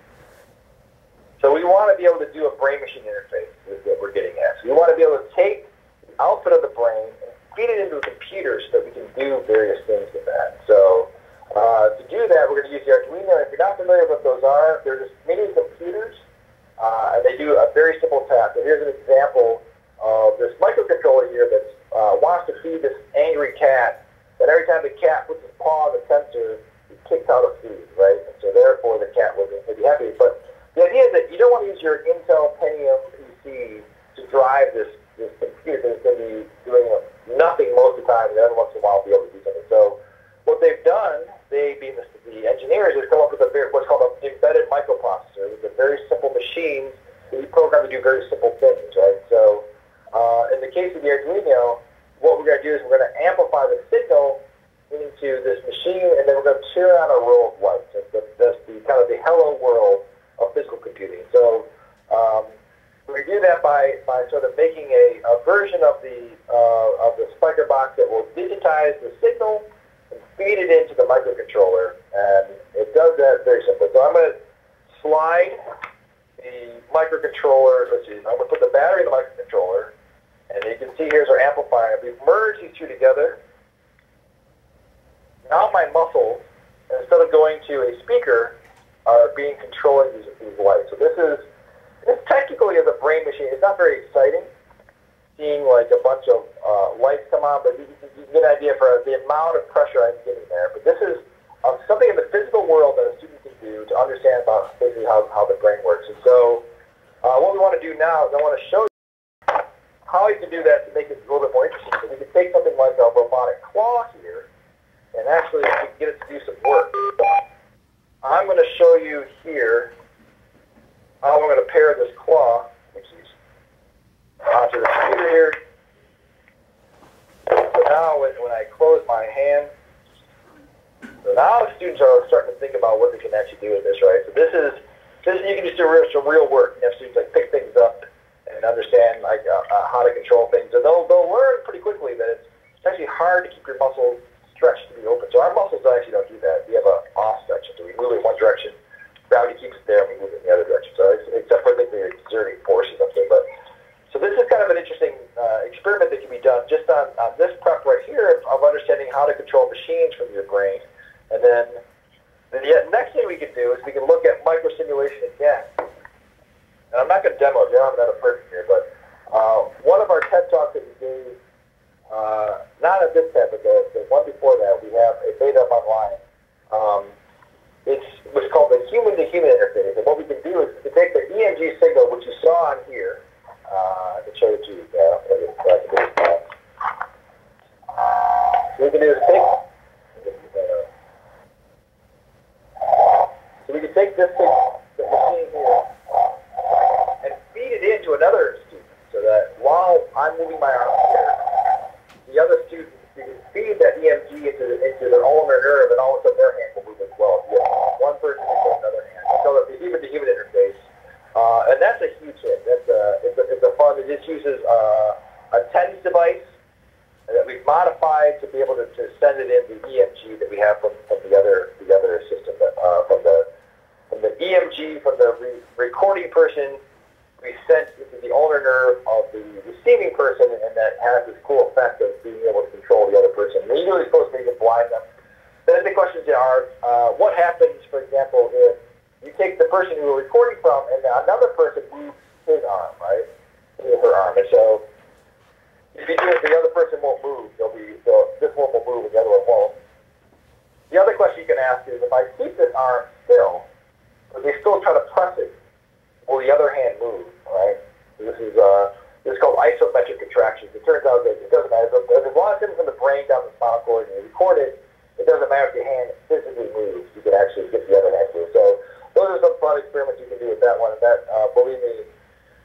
So we want to be able to do a brain-machine interface. Is what we're getting at. So we want to be able to take the output of the brain and feed it into a computer so that we can do various things with that. So. Uh, to do that, we're going to use the Arduino. If you're not familiar with what those are, they're just mini computers, uh, and they do a very simple task. So here's an example of this microcontroller here that uh, wants to feed this angry cat, that every time the cat puts his paw on the sensor, it kicks out a food, right? And so therefore, the cat would be happy. But the idea is that you don't want to use your Intel Pentium P C to drive this, this computer that's going to be doing nothing most of the time, and every once in a while be able to do something. So what they've done, they being the, the engineers, have come up with a very, what's called an embedded microprocessor. It's a very simple machine that you program to do very simple things, right? So uh, in the case of the Arduino, what we're going to do is we're going to amplify the signal into this machine, and then we're going to turn on a row of lights. That's the, that's the kind of the hello world of physical computing. So um, we do that by, by sort of making a, a version of the uh, of the Spiker box that will digitize the signal and feed it into the microcontroller, and it does that very simply. So I'm going to slide the microcontroller, which is, I'm going to put the battery in the microcontroller, and you can see here's our amplifier. We've merged these two together. Now my muscles, instead of going to a speaker, are being controlling these, these lights. So this is, this technically is a brain machine. It's not very exciting, seeing like a bunch of uh, lights come on, but you, you get an idea for the amount of pressure I'm getting there. But this is uh, something in the physical world that a student can do to understand about basically how, how the brain works. And so uh, what we want to do now is I want to show you how you can do that to make it a little bit more interesting. So we can take something like a robotic claw here and actually we can get it to do some work. So I'm going to show you here how I'm going to pair this claw onto the computer here. So now when, when I close my hand, so now students are starting to think about what they can actually do with this, right? So this is, this is you can just do real, some real work. You have students like pick things up and understand like uh, uh, how to control things. And they'll, they'll learn pretty quickly that it's, it's actually hard to keep your muscles stretched to be open. So our muscles actually don't do that. We have an off section. So we move in one direction, gravity keeps it there, and we move in the other direction. So it's, except for I think they're exerting forces up there, but so this is kind of an interesting uh, experiment that can be done just on, on this prep right here of understanding how to control machines from your brain. And then the next thing we can do is we can look at microsimulation again. And I'm not going to demo it. I don't have another person here, but uh, one of our TED Talks that we gave, uh, not at this TED, but the, the one before that, we have a made up online. Um, it's what's called the human-to-human interface. And what we can do is we can take the E M G signal, which you saw on here, Uh, I can show it to you. Yeah, I'll play it. So I can do this. So we can do is take. So we can take this thing, the machine here, and feed it into another student, so that while I'm moving my arm here, the other student, you can feed that E M G into into their ulnar nerve, and all of a sudden their hand will move as well. If you have one person into another hand, so that the human-to-human interface. Uh, and that's a huge hit. That's a, it's, a, it's a fun. It just uses uh, a TENS device that we've modified to be able to, to send it in the E M G that we have from, from the other the other system. Uh, from the from the E M G from the re recording person, we sent it to the ulnar nerve of the receiving person, and that has this cool effect of being able to control the other person. And usually, it's supposed to be blind were recording from, and another person moved his arm, right? Her arm. And so if you do it, the other person won't move. They'll be, they'll, this one will move and the other one won't. The other question you can ask is, if I keep this arm still, or they still try to press it, will the other hand move, right? So this is uh, this is called isometric contractions. It turns out that it doesn't matter. As long as it's from the brain down the spinal cord and you record it, it doesn't matter if your hand physically moves. You can actually get the other hand to it. So those are some fun experiments you can do with that one. And that, uh, believe me,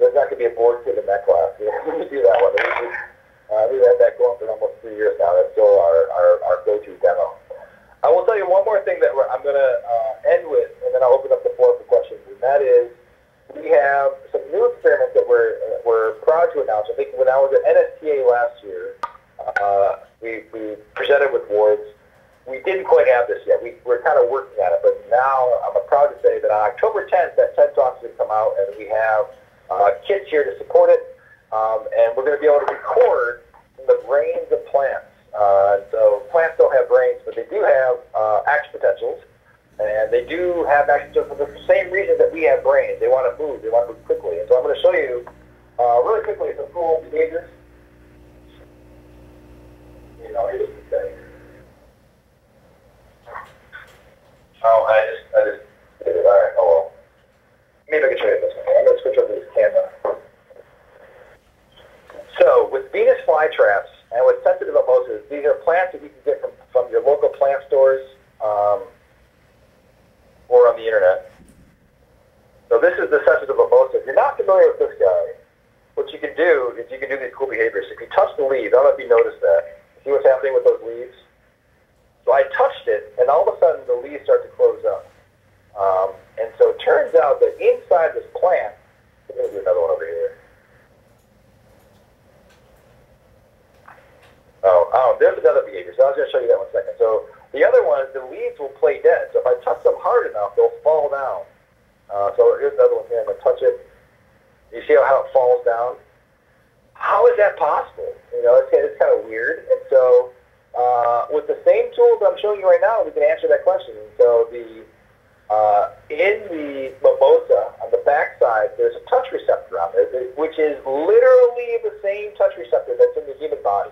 there's not going to be a board kid in that class. You know, we do that one. We just, uh, we've had that going for almost three years now. That's still our, our, our go-to demo. I will tell you one more thing that I'm going to uh, end with, and then I'll open up the floor for questions. And that is, we have some new experiments that we're, uh, we're proud to announce. I think when I was at N S T A last year, uh, we, we presented with Ward's. We didn't quite have this yet. We were kind of working on it, but now I'm proud to say that on October tenth, that TED Talk's going to come out, and we have uh, kits here to support it, um, and we're going to be able to record the brains of plants. Uh, so plants don't have brains, but they do have uh, action potentials, and they do have action potentials for the same reason that we have brains. They want to move. They want to move quickly. And so I'm going to show you uh, really quickly some cool behaviors. You know, here's the thing. Oh, I just, I just did it. All right, oh well. Maybe I can show you this one. I'm going to switch over to this camera. So, with Venus flytraps and with sensitive mimosas, these are plants that you can get from, from your local plant stores um, or on the internet. So, this is the sensitive mimosa. If you're not familiar with this guy, what you can do is you can do these cool behaviors. If you touch the leaves, I don't know if you noticed that. See what's happening with those leaves? So I touched it, and all of a sudden the leaves start to close up. Um, and so it turns out that inside this plant, I'm going to do another one over here. Oh, oh, there's another behavior. So I was going to show you that one second. So the other one is the leaves will play dead. So if I touch them hard enough, they'll fall down. Uh, so here's another one here. I'm going to touch it. You see how it falls down? How is that possible? You know, it's, it's kind of weird. And so... Uh, with the same tools I'm showing you right now, we can answer that question. So the uh, in the mimosa, on the backside, there's a touch receptor on there, which is literally the same touch receptor that's in the human body.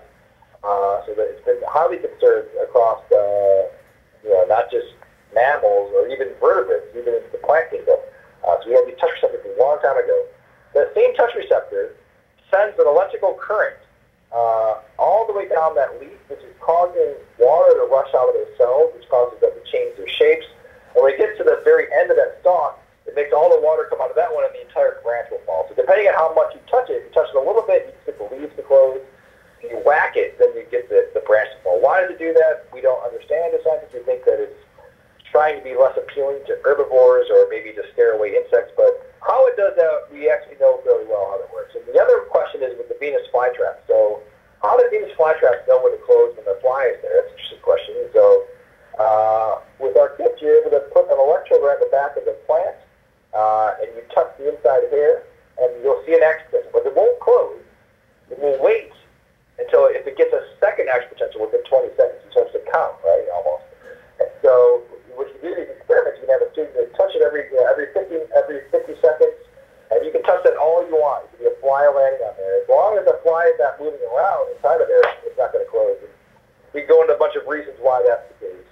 Uh, so that it's been highly conserved across the, you know, not just mammals or even vertebrates, even in the plant kingdom. Uh, so we had the touch receptor a long time ago. That same touch receptor sends an electrical current Uh, all the way down that leaf, which is causing water to rush out of those cells, which causes them to change their shapes. And when it gets to the very end of that stalk, it makes all the water come out of that one, and the entire branch will fall. So depending on how much you touch it, if you touch it a little bit, you get the leaves to close. If you whack it, then you get the, the branch to fall. Why does it do that? We don't understand as scientists. We think that it's trying to be less appealing to herbivores or maybe to scare away insects. But how it does that, we actually know fairly well how that works. And the other question is with the Venus flytrap. So how do Venus flytraps know when to close when the fly is there? That's an interesting question. So uh, with our kit, you're able to put an electrode right at the back of the plant, uh, and you touch the inside here, and you'll see an action potential. But it won't close. It will wait until if it gets a second action potential within twenty seconds. It starts to count, right, almost. And so when you do these experiments, you can have a student touch it every, you know, every, fifty, every fifty seconds, and you can touch that all you want. It could be a fly landing on there. As long as the fly is not moving around inside of there, it's not going to close. And we go into a bunch of reasons why that's the case.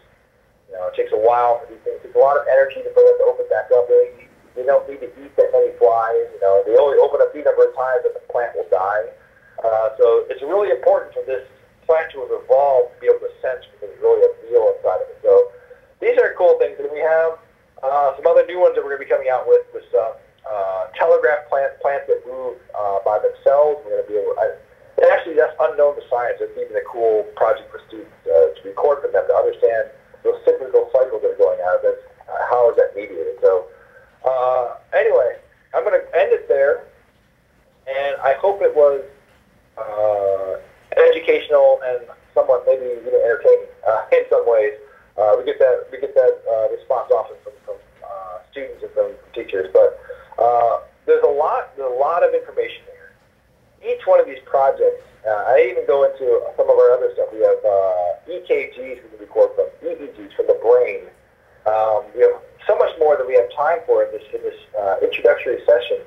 You know, it takes a while for these things. It takes a lot of energy to for them to open back up. They, they don't need to eat that many flies. You know, they only open up the number of times that the plant will die. Uh, so it's really important for this plant to have evolved to be able to sense because there's really a feel inside of it. So these are cool things, and we have uh, some other new ones that we're going to be coming out with with uh, Uh, telegraph plants, plants that move uh, by themselves. We're going to be able. I, actually, that's unknown to science. It's even a cool project for students uh, to record from them to understand those cyclical cycles that are going on. That's uh, how is that mediated? So, uh, anyway, I'm going to end it there, and I hope it was uh, educational and somewhat maybe even entertaining uh, in some ways. Uh, we get that we get that uh, response often from, from uh, students and from teachers, but. Uh, there's a lot, there's a lot of information here. Each one of these projects, uh, I even go into some of our other stuff. We have uh, E K Gs we can record from, E E Gs from the brain. Um, we have so much more that we we have time for in this, in this uh, introductory session.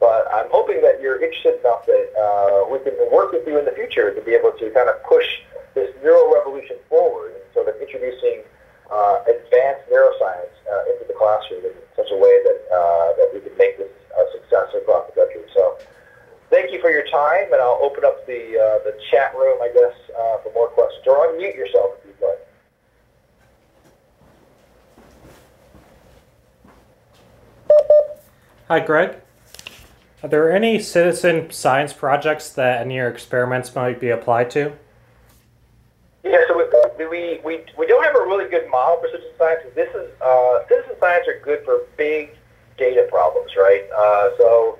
But I'm hoping that you're interested enough that uh, we can work with you in the future to be able to kind of push this neural revolution forward, sort of introducing uh, advanced neuroscience uh, into the classroom in such a way that uh, that we can make this a success across the country. So thank you for your time, and I'll open up the uh, the chat room, I guess, uh, for more questions. Or unmute yourself if you'd like. Hi, Greg. Are there any citizen science projects that any of your experiments might be applied to? Yeah, so we, we, we, we don't have a really good model for citizen science. This is, uh, citizen science are good for big data problems, right? Uh, so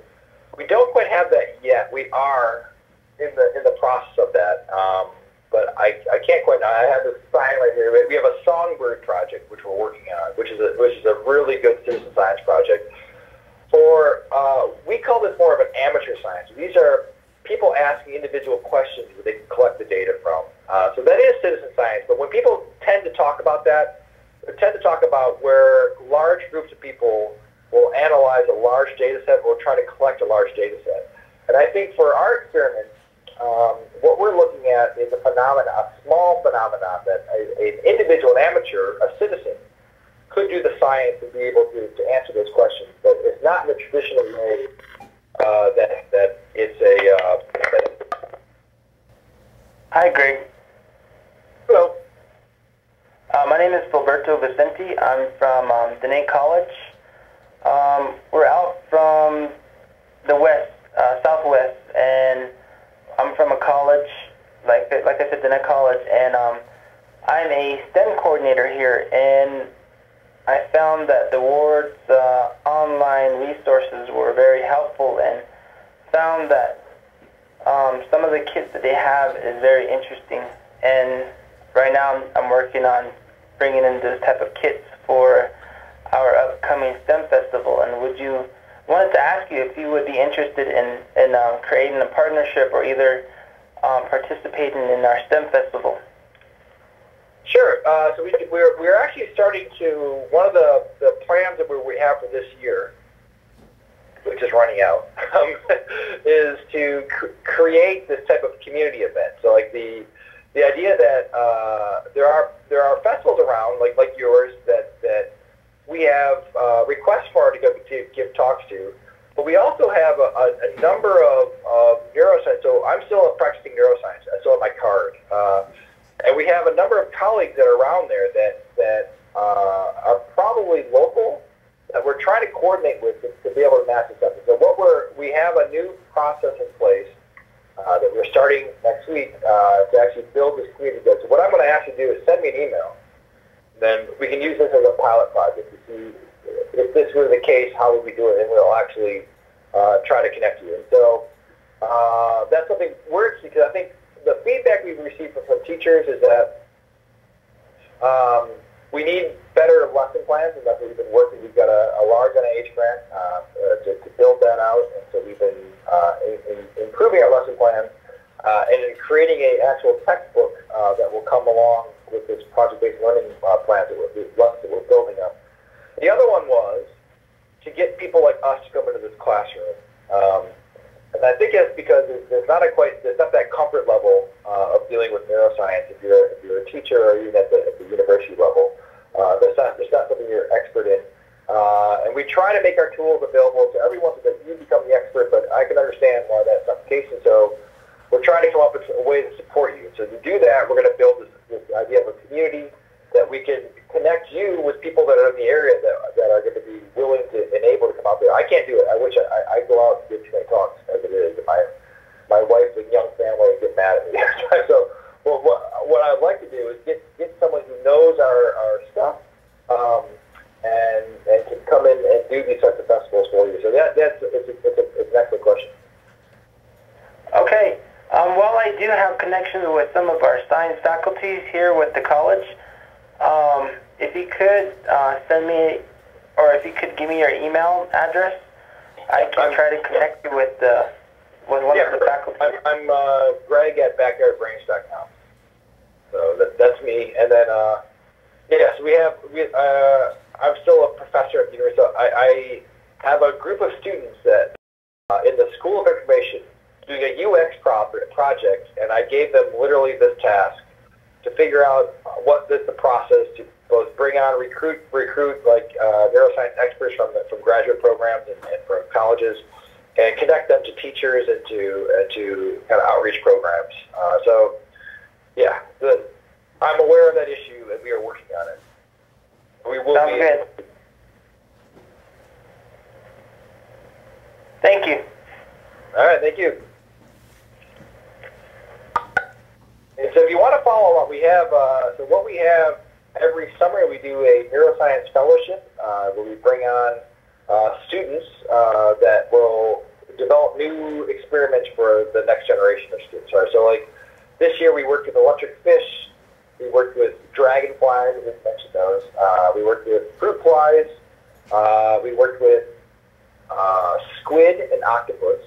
we don't quite have that yet. We are in the, in the process of that, um, but I, I can't quite, I have this sign right here. We have a songbird project, which we're working on, which is a, which is a really good citizen science project. Or uh, we call this more of an amateur science. These are people asking individual questions where they can collect the data from. Uh, so that is citizen science, but when people tend to talk about that, they tend to talk about where large groups of people will analyze a large data set or try to collect a large data set. And I think for our experiments, um, what we're looking at is a phenomenon, a small phenomenon that an individual, an amateur, a citizen, could do the science and be able to, to answer those questions, but it's not in the traditional way uh, that that it's a. Uh, that Hi, Greg. Hello. Uh, my name is Gilberto Vicente. I'm from um, Denae College. Um, we're out from the west, uh, southwest, and I'm from a college, like like I said, Denae College, and um, I'm a STEM coordinator here, and I found that the Ward's uh, online resources were very helpful, and found that um, some of the kits that they have is very interesting. And right now I'm, I'm working on bringing in those type of kits for our upcoming STEM festival. And would you wanted to ask you if you would be interested in, in uh, creating a partnership or either um, participating in our STEM festival? Sure. Uh, so we, we're we're actually starting to one of the, the plans that we we have for this year, which is running out, um, is to cr create this type of community event. So like the the idea that uh, there are there are festivals around like like yours that that we have uh, requests for to go to give talks to, but we also have a, a, a number of, of neuroscience. So I'm still a practicing neuroscience. I still have my card. Uh, And we have a number of colleagues that are around there that, that uh, are probably local that we're trying to coordinate with to, to be able to match this up. So what we're, we have a new process in place uh, that we're starting next week uh, to actually build this community. So what I'm going to ask you to do is send me an email. Then we can use this as a pilot project to see if this were the case, how would we do it, and we'll actually uh, try to connect you. And so uh, that's something works because I think the feedback we've received from teachers is that um, we need better lesson plans, and that's what we've been working. We've got a, a large N I H grant uh, uh, to, to build that out, and so we've been uh, in, in improving our lesson plans uh, and in creating an actual textbook uh, that will come along with this project-based learning uh, plan that we're, that we're building up. The other one was to get people like us to come into this classroom. Um, And I think it's because there's not a quite there's not that comfort level uh, of dealing with neuroscience if you're if you're a teacher or even at the, at the university level. Uh, there's not there's not something you're expert in. Uh, and we try to make our tools available to everyone so that you become the expert. But I can understand why that's not the case. And so we're trying to come up with a way to support you. So to do that, we're going to build this, this idea of a community that we can connect you with people that are in the area that, that are going to be willing to and able to come out there. I can't do it. I wish I, I, I go out and give too many talks as it is. My, my wife's a young family and get mad at me. So well, what, what I'd like to do is get, get someone who knows our, our stuff um, and, and can come in and do these types of festivals for you. So that, that's it's, a, it's, a, it's an excellent question. Okay. Um, while I do have connections with some of our science faculties here with the college, Um, if you could uh, send me, or if you could give me your email address, I can I'm, try to connect you with the with one yeah, of the faculty. I'm, I'm uh, Greg at backyard brains dot com. So that, that's me, and then uh, Yes, we have. We, uh, I'm still a professor at the university. So I, I have a group of students that uh, in the School of Information doing a U X project, and I gave them literally this task to figure out what is the process to both bring on recruit recruit like uh, neuroscience experts from the, from graduate programs and, and from colleges, and connect them to teachers and to uh, to kind of outreach programs. Uh, so, yeah, the, I'm aware of that issue, and we are working on it. We will Sounds be. Good. Thank you. All right, thank you. And so if you want to follow up, we have, uh, so what we have every summer, we do a neuroscience fellowship uh, where we bring on uh, students uh, that will develop new experiments for the next generation of students. Right? So like this year we worked with electric fish, we worked with dragonflies, we didn't mention those, uh, we worked with fruit flies, uh, we worked with uh, squid and octopus.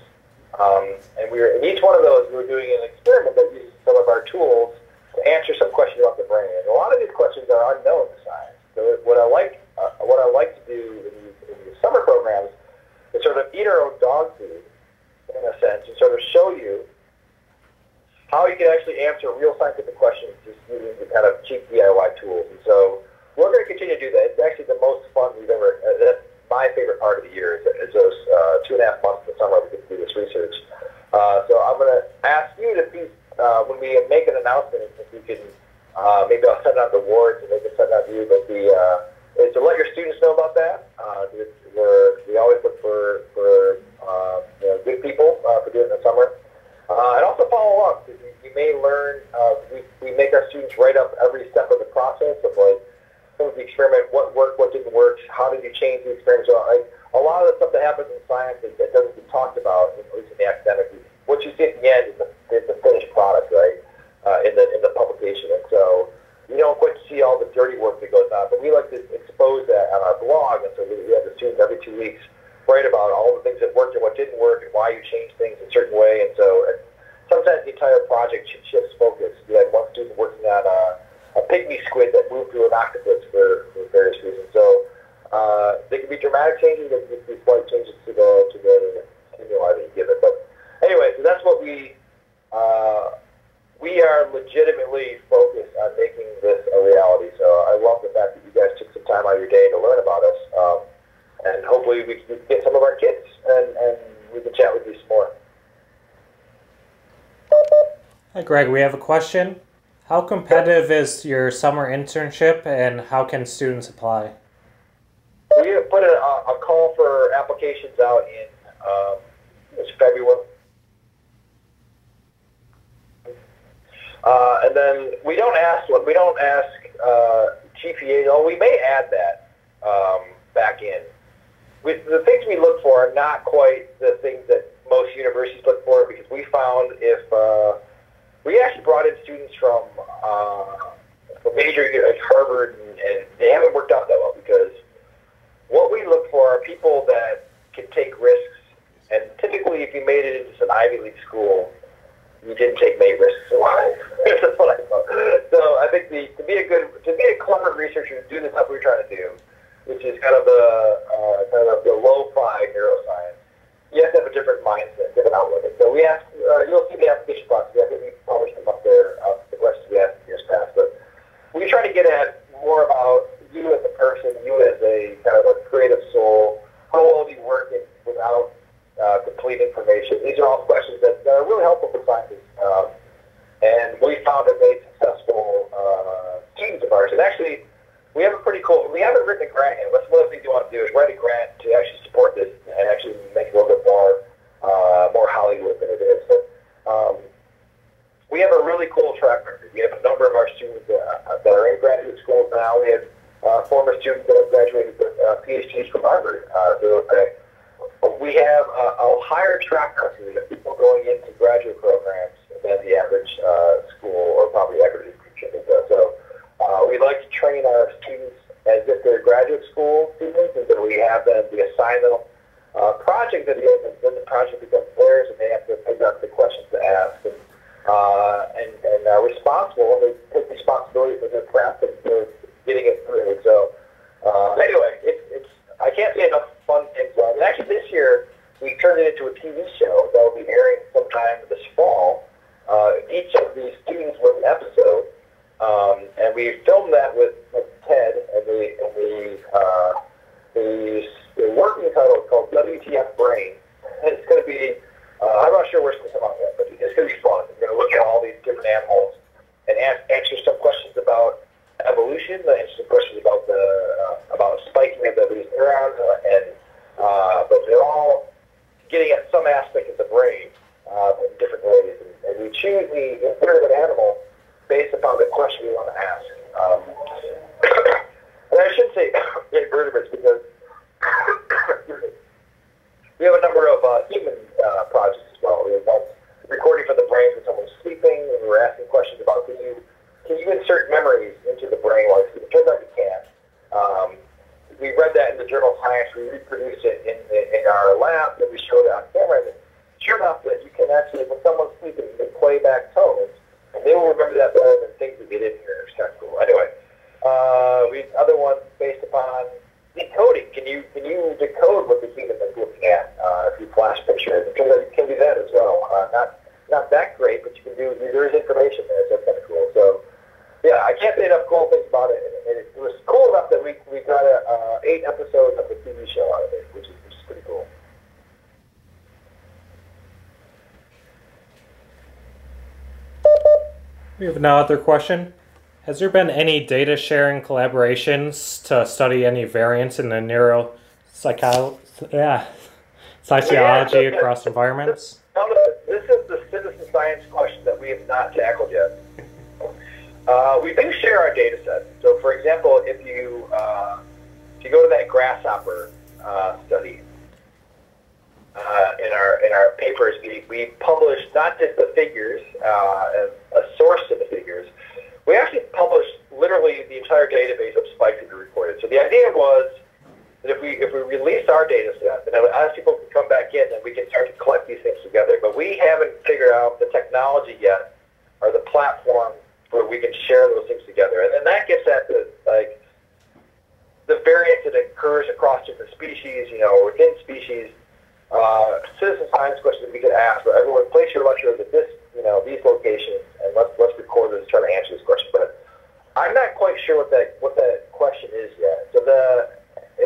Um, and we were, in each one of those, we were doing an experiment that uses some of our tools to answer some question about the brain. And a lot of these questions are unknown to science. So what I like, uh, what I like to do in these, in these summer programs is sort of eat our own dog food, in a sense, and sort of show you how you can actually answer real scientific questions just using the kind of cheap D I Y tools. And so we're going to continue to do that. It's actually the most fun we've ever. Uh, that's my favorite part of the year is, is those uh, two and a half months of the summer we get to do this research. Uh, so I'm going to ask you to please, uh, when we make an announcement, if you can, uh, maybe I'll send out the awards and they can send out to you, but the, uh, is to let your students know about that. Uh, we're, we always look for, for uh, you know, good people uh, for doing the summer. Uh, and also follow up. You, you may learn, uh, we, we make our students write up every step of the process of like, some of the experiment, what worked, what didn't work, how did you change the experiment? So, like, a lot of the stuff that happens in science that, that doesn't get talked about, at least in the academic, what you see at the end is the, is the finished product, right, uh, in the in the publication. And so you don't quite see all the dirty work that goes on, but we like to expose that on our blog, and so we, we have the students every two weeks write about all the things that worked and what didn't work and why you changed things in a certain way. And so and sometimes the entire project shifts focus. We had one student working on a a pygmy squid that moved to an octopus for, for various reasons. So uh, they can be dramatic changes, they can be slight changes to the to the stimuli that you give it. But anyway, so that's what we uh, we are legitimately focused on making this a reality. So I love the fact that you guys took some time out of your day to learn about us, um, and hopefully we can get some of our kids and and we can chat with you some more. Hi, Greg. We have a question. How competitive is your summer internship, and how can students apply? We have put a, a call for applications out in um, it's February. Uh, and then we don't ask what we don't ask uh, G P A. Though we may add that um, back in. We, the things we look for are not quite the things that most universities look for, because we found if uh, we actually brought in students from uh, major like Harvard, and, and they haven't worked out that well, because what we look for are people that can take risks. And typically, if you made it into an Ivy League school, you didn't take many risks in life. That's what I thought. So I think the, to be a good, to be a clever researcher, do the stuff we're trying to do, which is kind of the uh, kind of the low pride neuroscience. You have to have a different mindset, different outlook. So we asked, uh, you'll see the application box. I think we published them up there, uh, the questions we asked in years past. But we try to get at more about you as a person, you as a kind of a creative soul. How well do you work in, without uh, complete information? These are all questions that, that are really helpful for scientists. Um, and we found that made successful uh, students of ours. And actually, we have a pretty cool, we haven't written a grant yet. That's one of the things you want to do is write a grant to actually support this and actually make it a little bit more, uh, more Hollywood than it is. But um, we have a really cool track record. We have a number of our students uh, that are in graduate school now. We have uh, former students that have graduated with uh, PhDs from Harvard. Uh, so, uh, we have a, a higher track record of people going into graduate programs than the average uh, school or probably average institution. So, Uh, we like to train our students as if they're graduate school students, and then we have them, we assign them uh, projects at the end, and then the project becomes theirs, and they have to figure out the questions to ask, and uh, and, and are responsible, and they take responsibility for their craft and for getting it related to a T V show that will be airing sometime this fall. Uh, each of the students with an episode, um, and we filmed that with, with Ted, and the and the, uh, the the working title is called W T F Brain, and it's going to be uh, I'm not sure where it's going to come out yet, but it's going to be fun. We're going to look at all these different animals and ask, answer some questions about evolution, answer some questions about the uh, about spiking of these neurons, uh, and uh, but they're all getting at some aspect of the brain uh, in different ways. And we choose the input of an animal based upon the question we want to ask. Um, and I should say invertebrates because we have a number of uh, human uh, projects as well. We have one recording for the brain when someone's sleeping, and we were asking questions about can you, can you insert memories into the brain while you sleep? It turns out you can. Um, we read that in the journal Science. We reproduced it in, the, in our lab, and we showed it on camera. Sure enough, that you can actually, when someone's sleeping, you can play back tones, and they will remember that better than things that they didn't hear. It's kind of cool. Anyway, uh, we other ones based upon decoding. Can you can you decode what the human is looking at uh, if you flash pictures? Because you can do that as well. Uh, not not that great, but you can do. There is information there, so it's kind of cool. So yeah, I can't say enough cool things about it. And it was cool enough that we we got a, uh, eight episodes of the T V show out of it, which is which is pretty cool. We have another question. Has there been any data sharing collaborations to study any variants in the neuropsychology yeah, sociology yeah, across environments? This is the citizen science question that we have not tackled yet. Uh, we do share our data sets. So, for example, if you uh, if you go to that grasshopper uh, study uh, in our in our papers, we, we published not just the figures. Uh, a source of the figures, we actually published literally the entire database of spikes that we recorded. So the idea was that if we if we release our data set, then as people can come back in, then we can start to collect these things together. But we haven't figured out the technology yet, or the platform where we can share those things together. And, and that gets at the, like, the variance that occurs across different species, you know, within species. Uh, citizen science questions we could ask, where everyone place your lecturers at this, you know, these locations, and let's let's record this and try to answer this question. But I'm not quite sure what that what that question is yet. So the,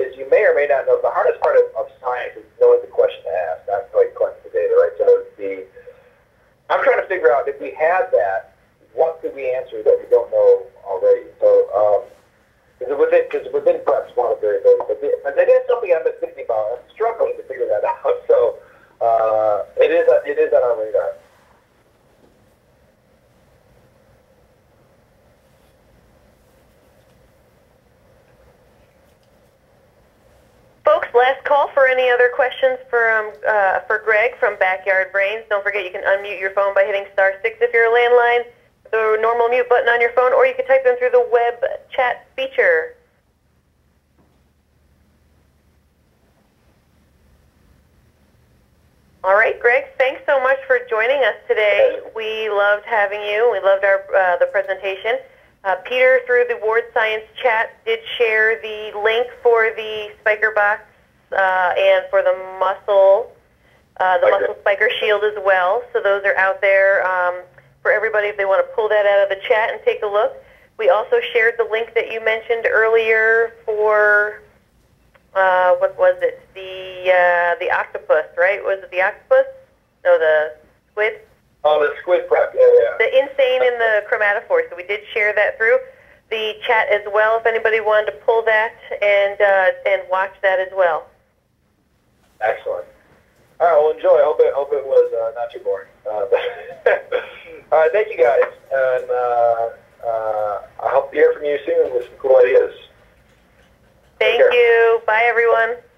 as you may or may not know, the hardest part of, of science is knowing the question to ask, not quite collecting the data, right? So the I'm trying to figure out if we had that, what could we answer that we don't know already? So. Um, Because within, cause within perhaps one of the very things, but, but that is something I've been thinking about. I'm struggling to figure that out, so uh, it is it is on our radar. Folks, last call for any other questions for um, uh, for Greg from Backyard Brains. Don't forget you can unmute your phone by hitting star six if you're a landline. The normal mute button on your phone, or you can type them through the web chat feature. All right, Greg, thanks so much for joining us today. We loved having you. We loved our uh, the presentation. Uh, Peter, through the Ward Science chat, did share the link for the Spiker Box uh, and for the muscle, uh, the okay. muscle spiker shield as well. So those are out there. Um, For everybody, if they want to pull that out of the chat and take a look. We also shared the link that you mentioned earlier for, uh, what was it, the uh, the octopus, right? Was it the octopus? No, the squid? Oh, the squid prep, yeah, yeah. The insane in the chromatophore, so we did share that through the chat as well, if anybody wanted to pull that and, uh, and watch that as well. Excellent. All right, well, enjoy. I hope it, hope it was uh, not too boring. Uh, All right, thank you guys, and uh, uh, I hope to hear from you soon with some cool ideas. Thank you. Bye, everyone.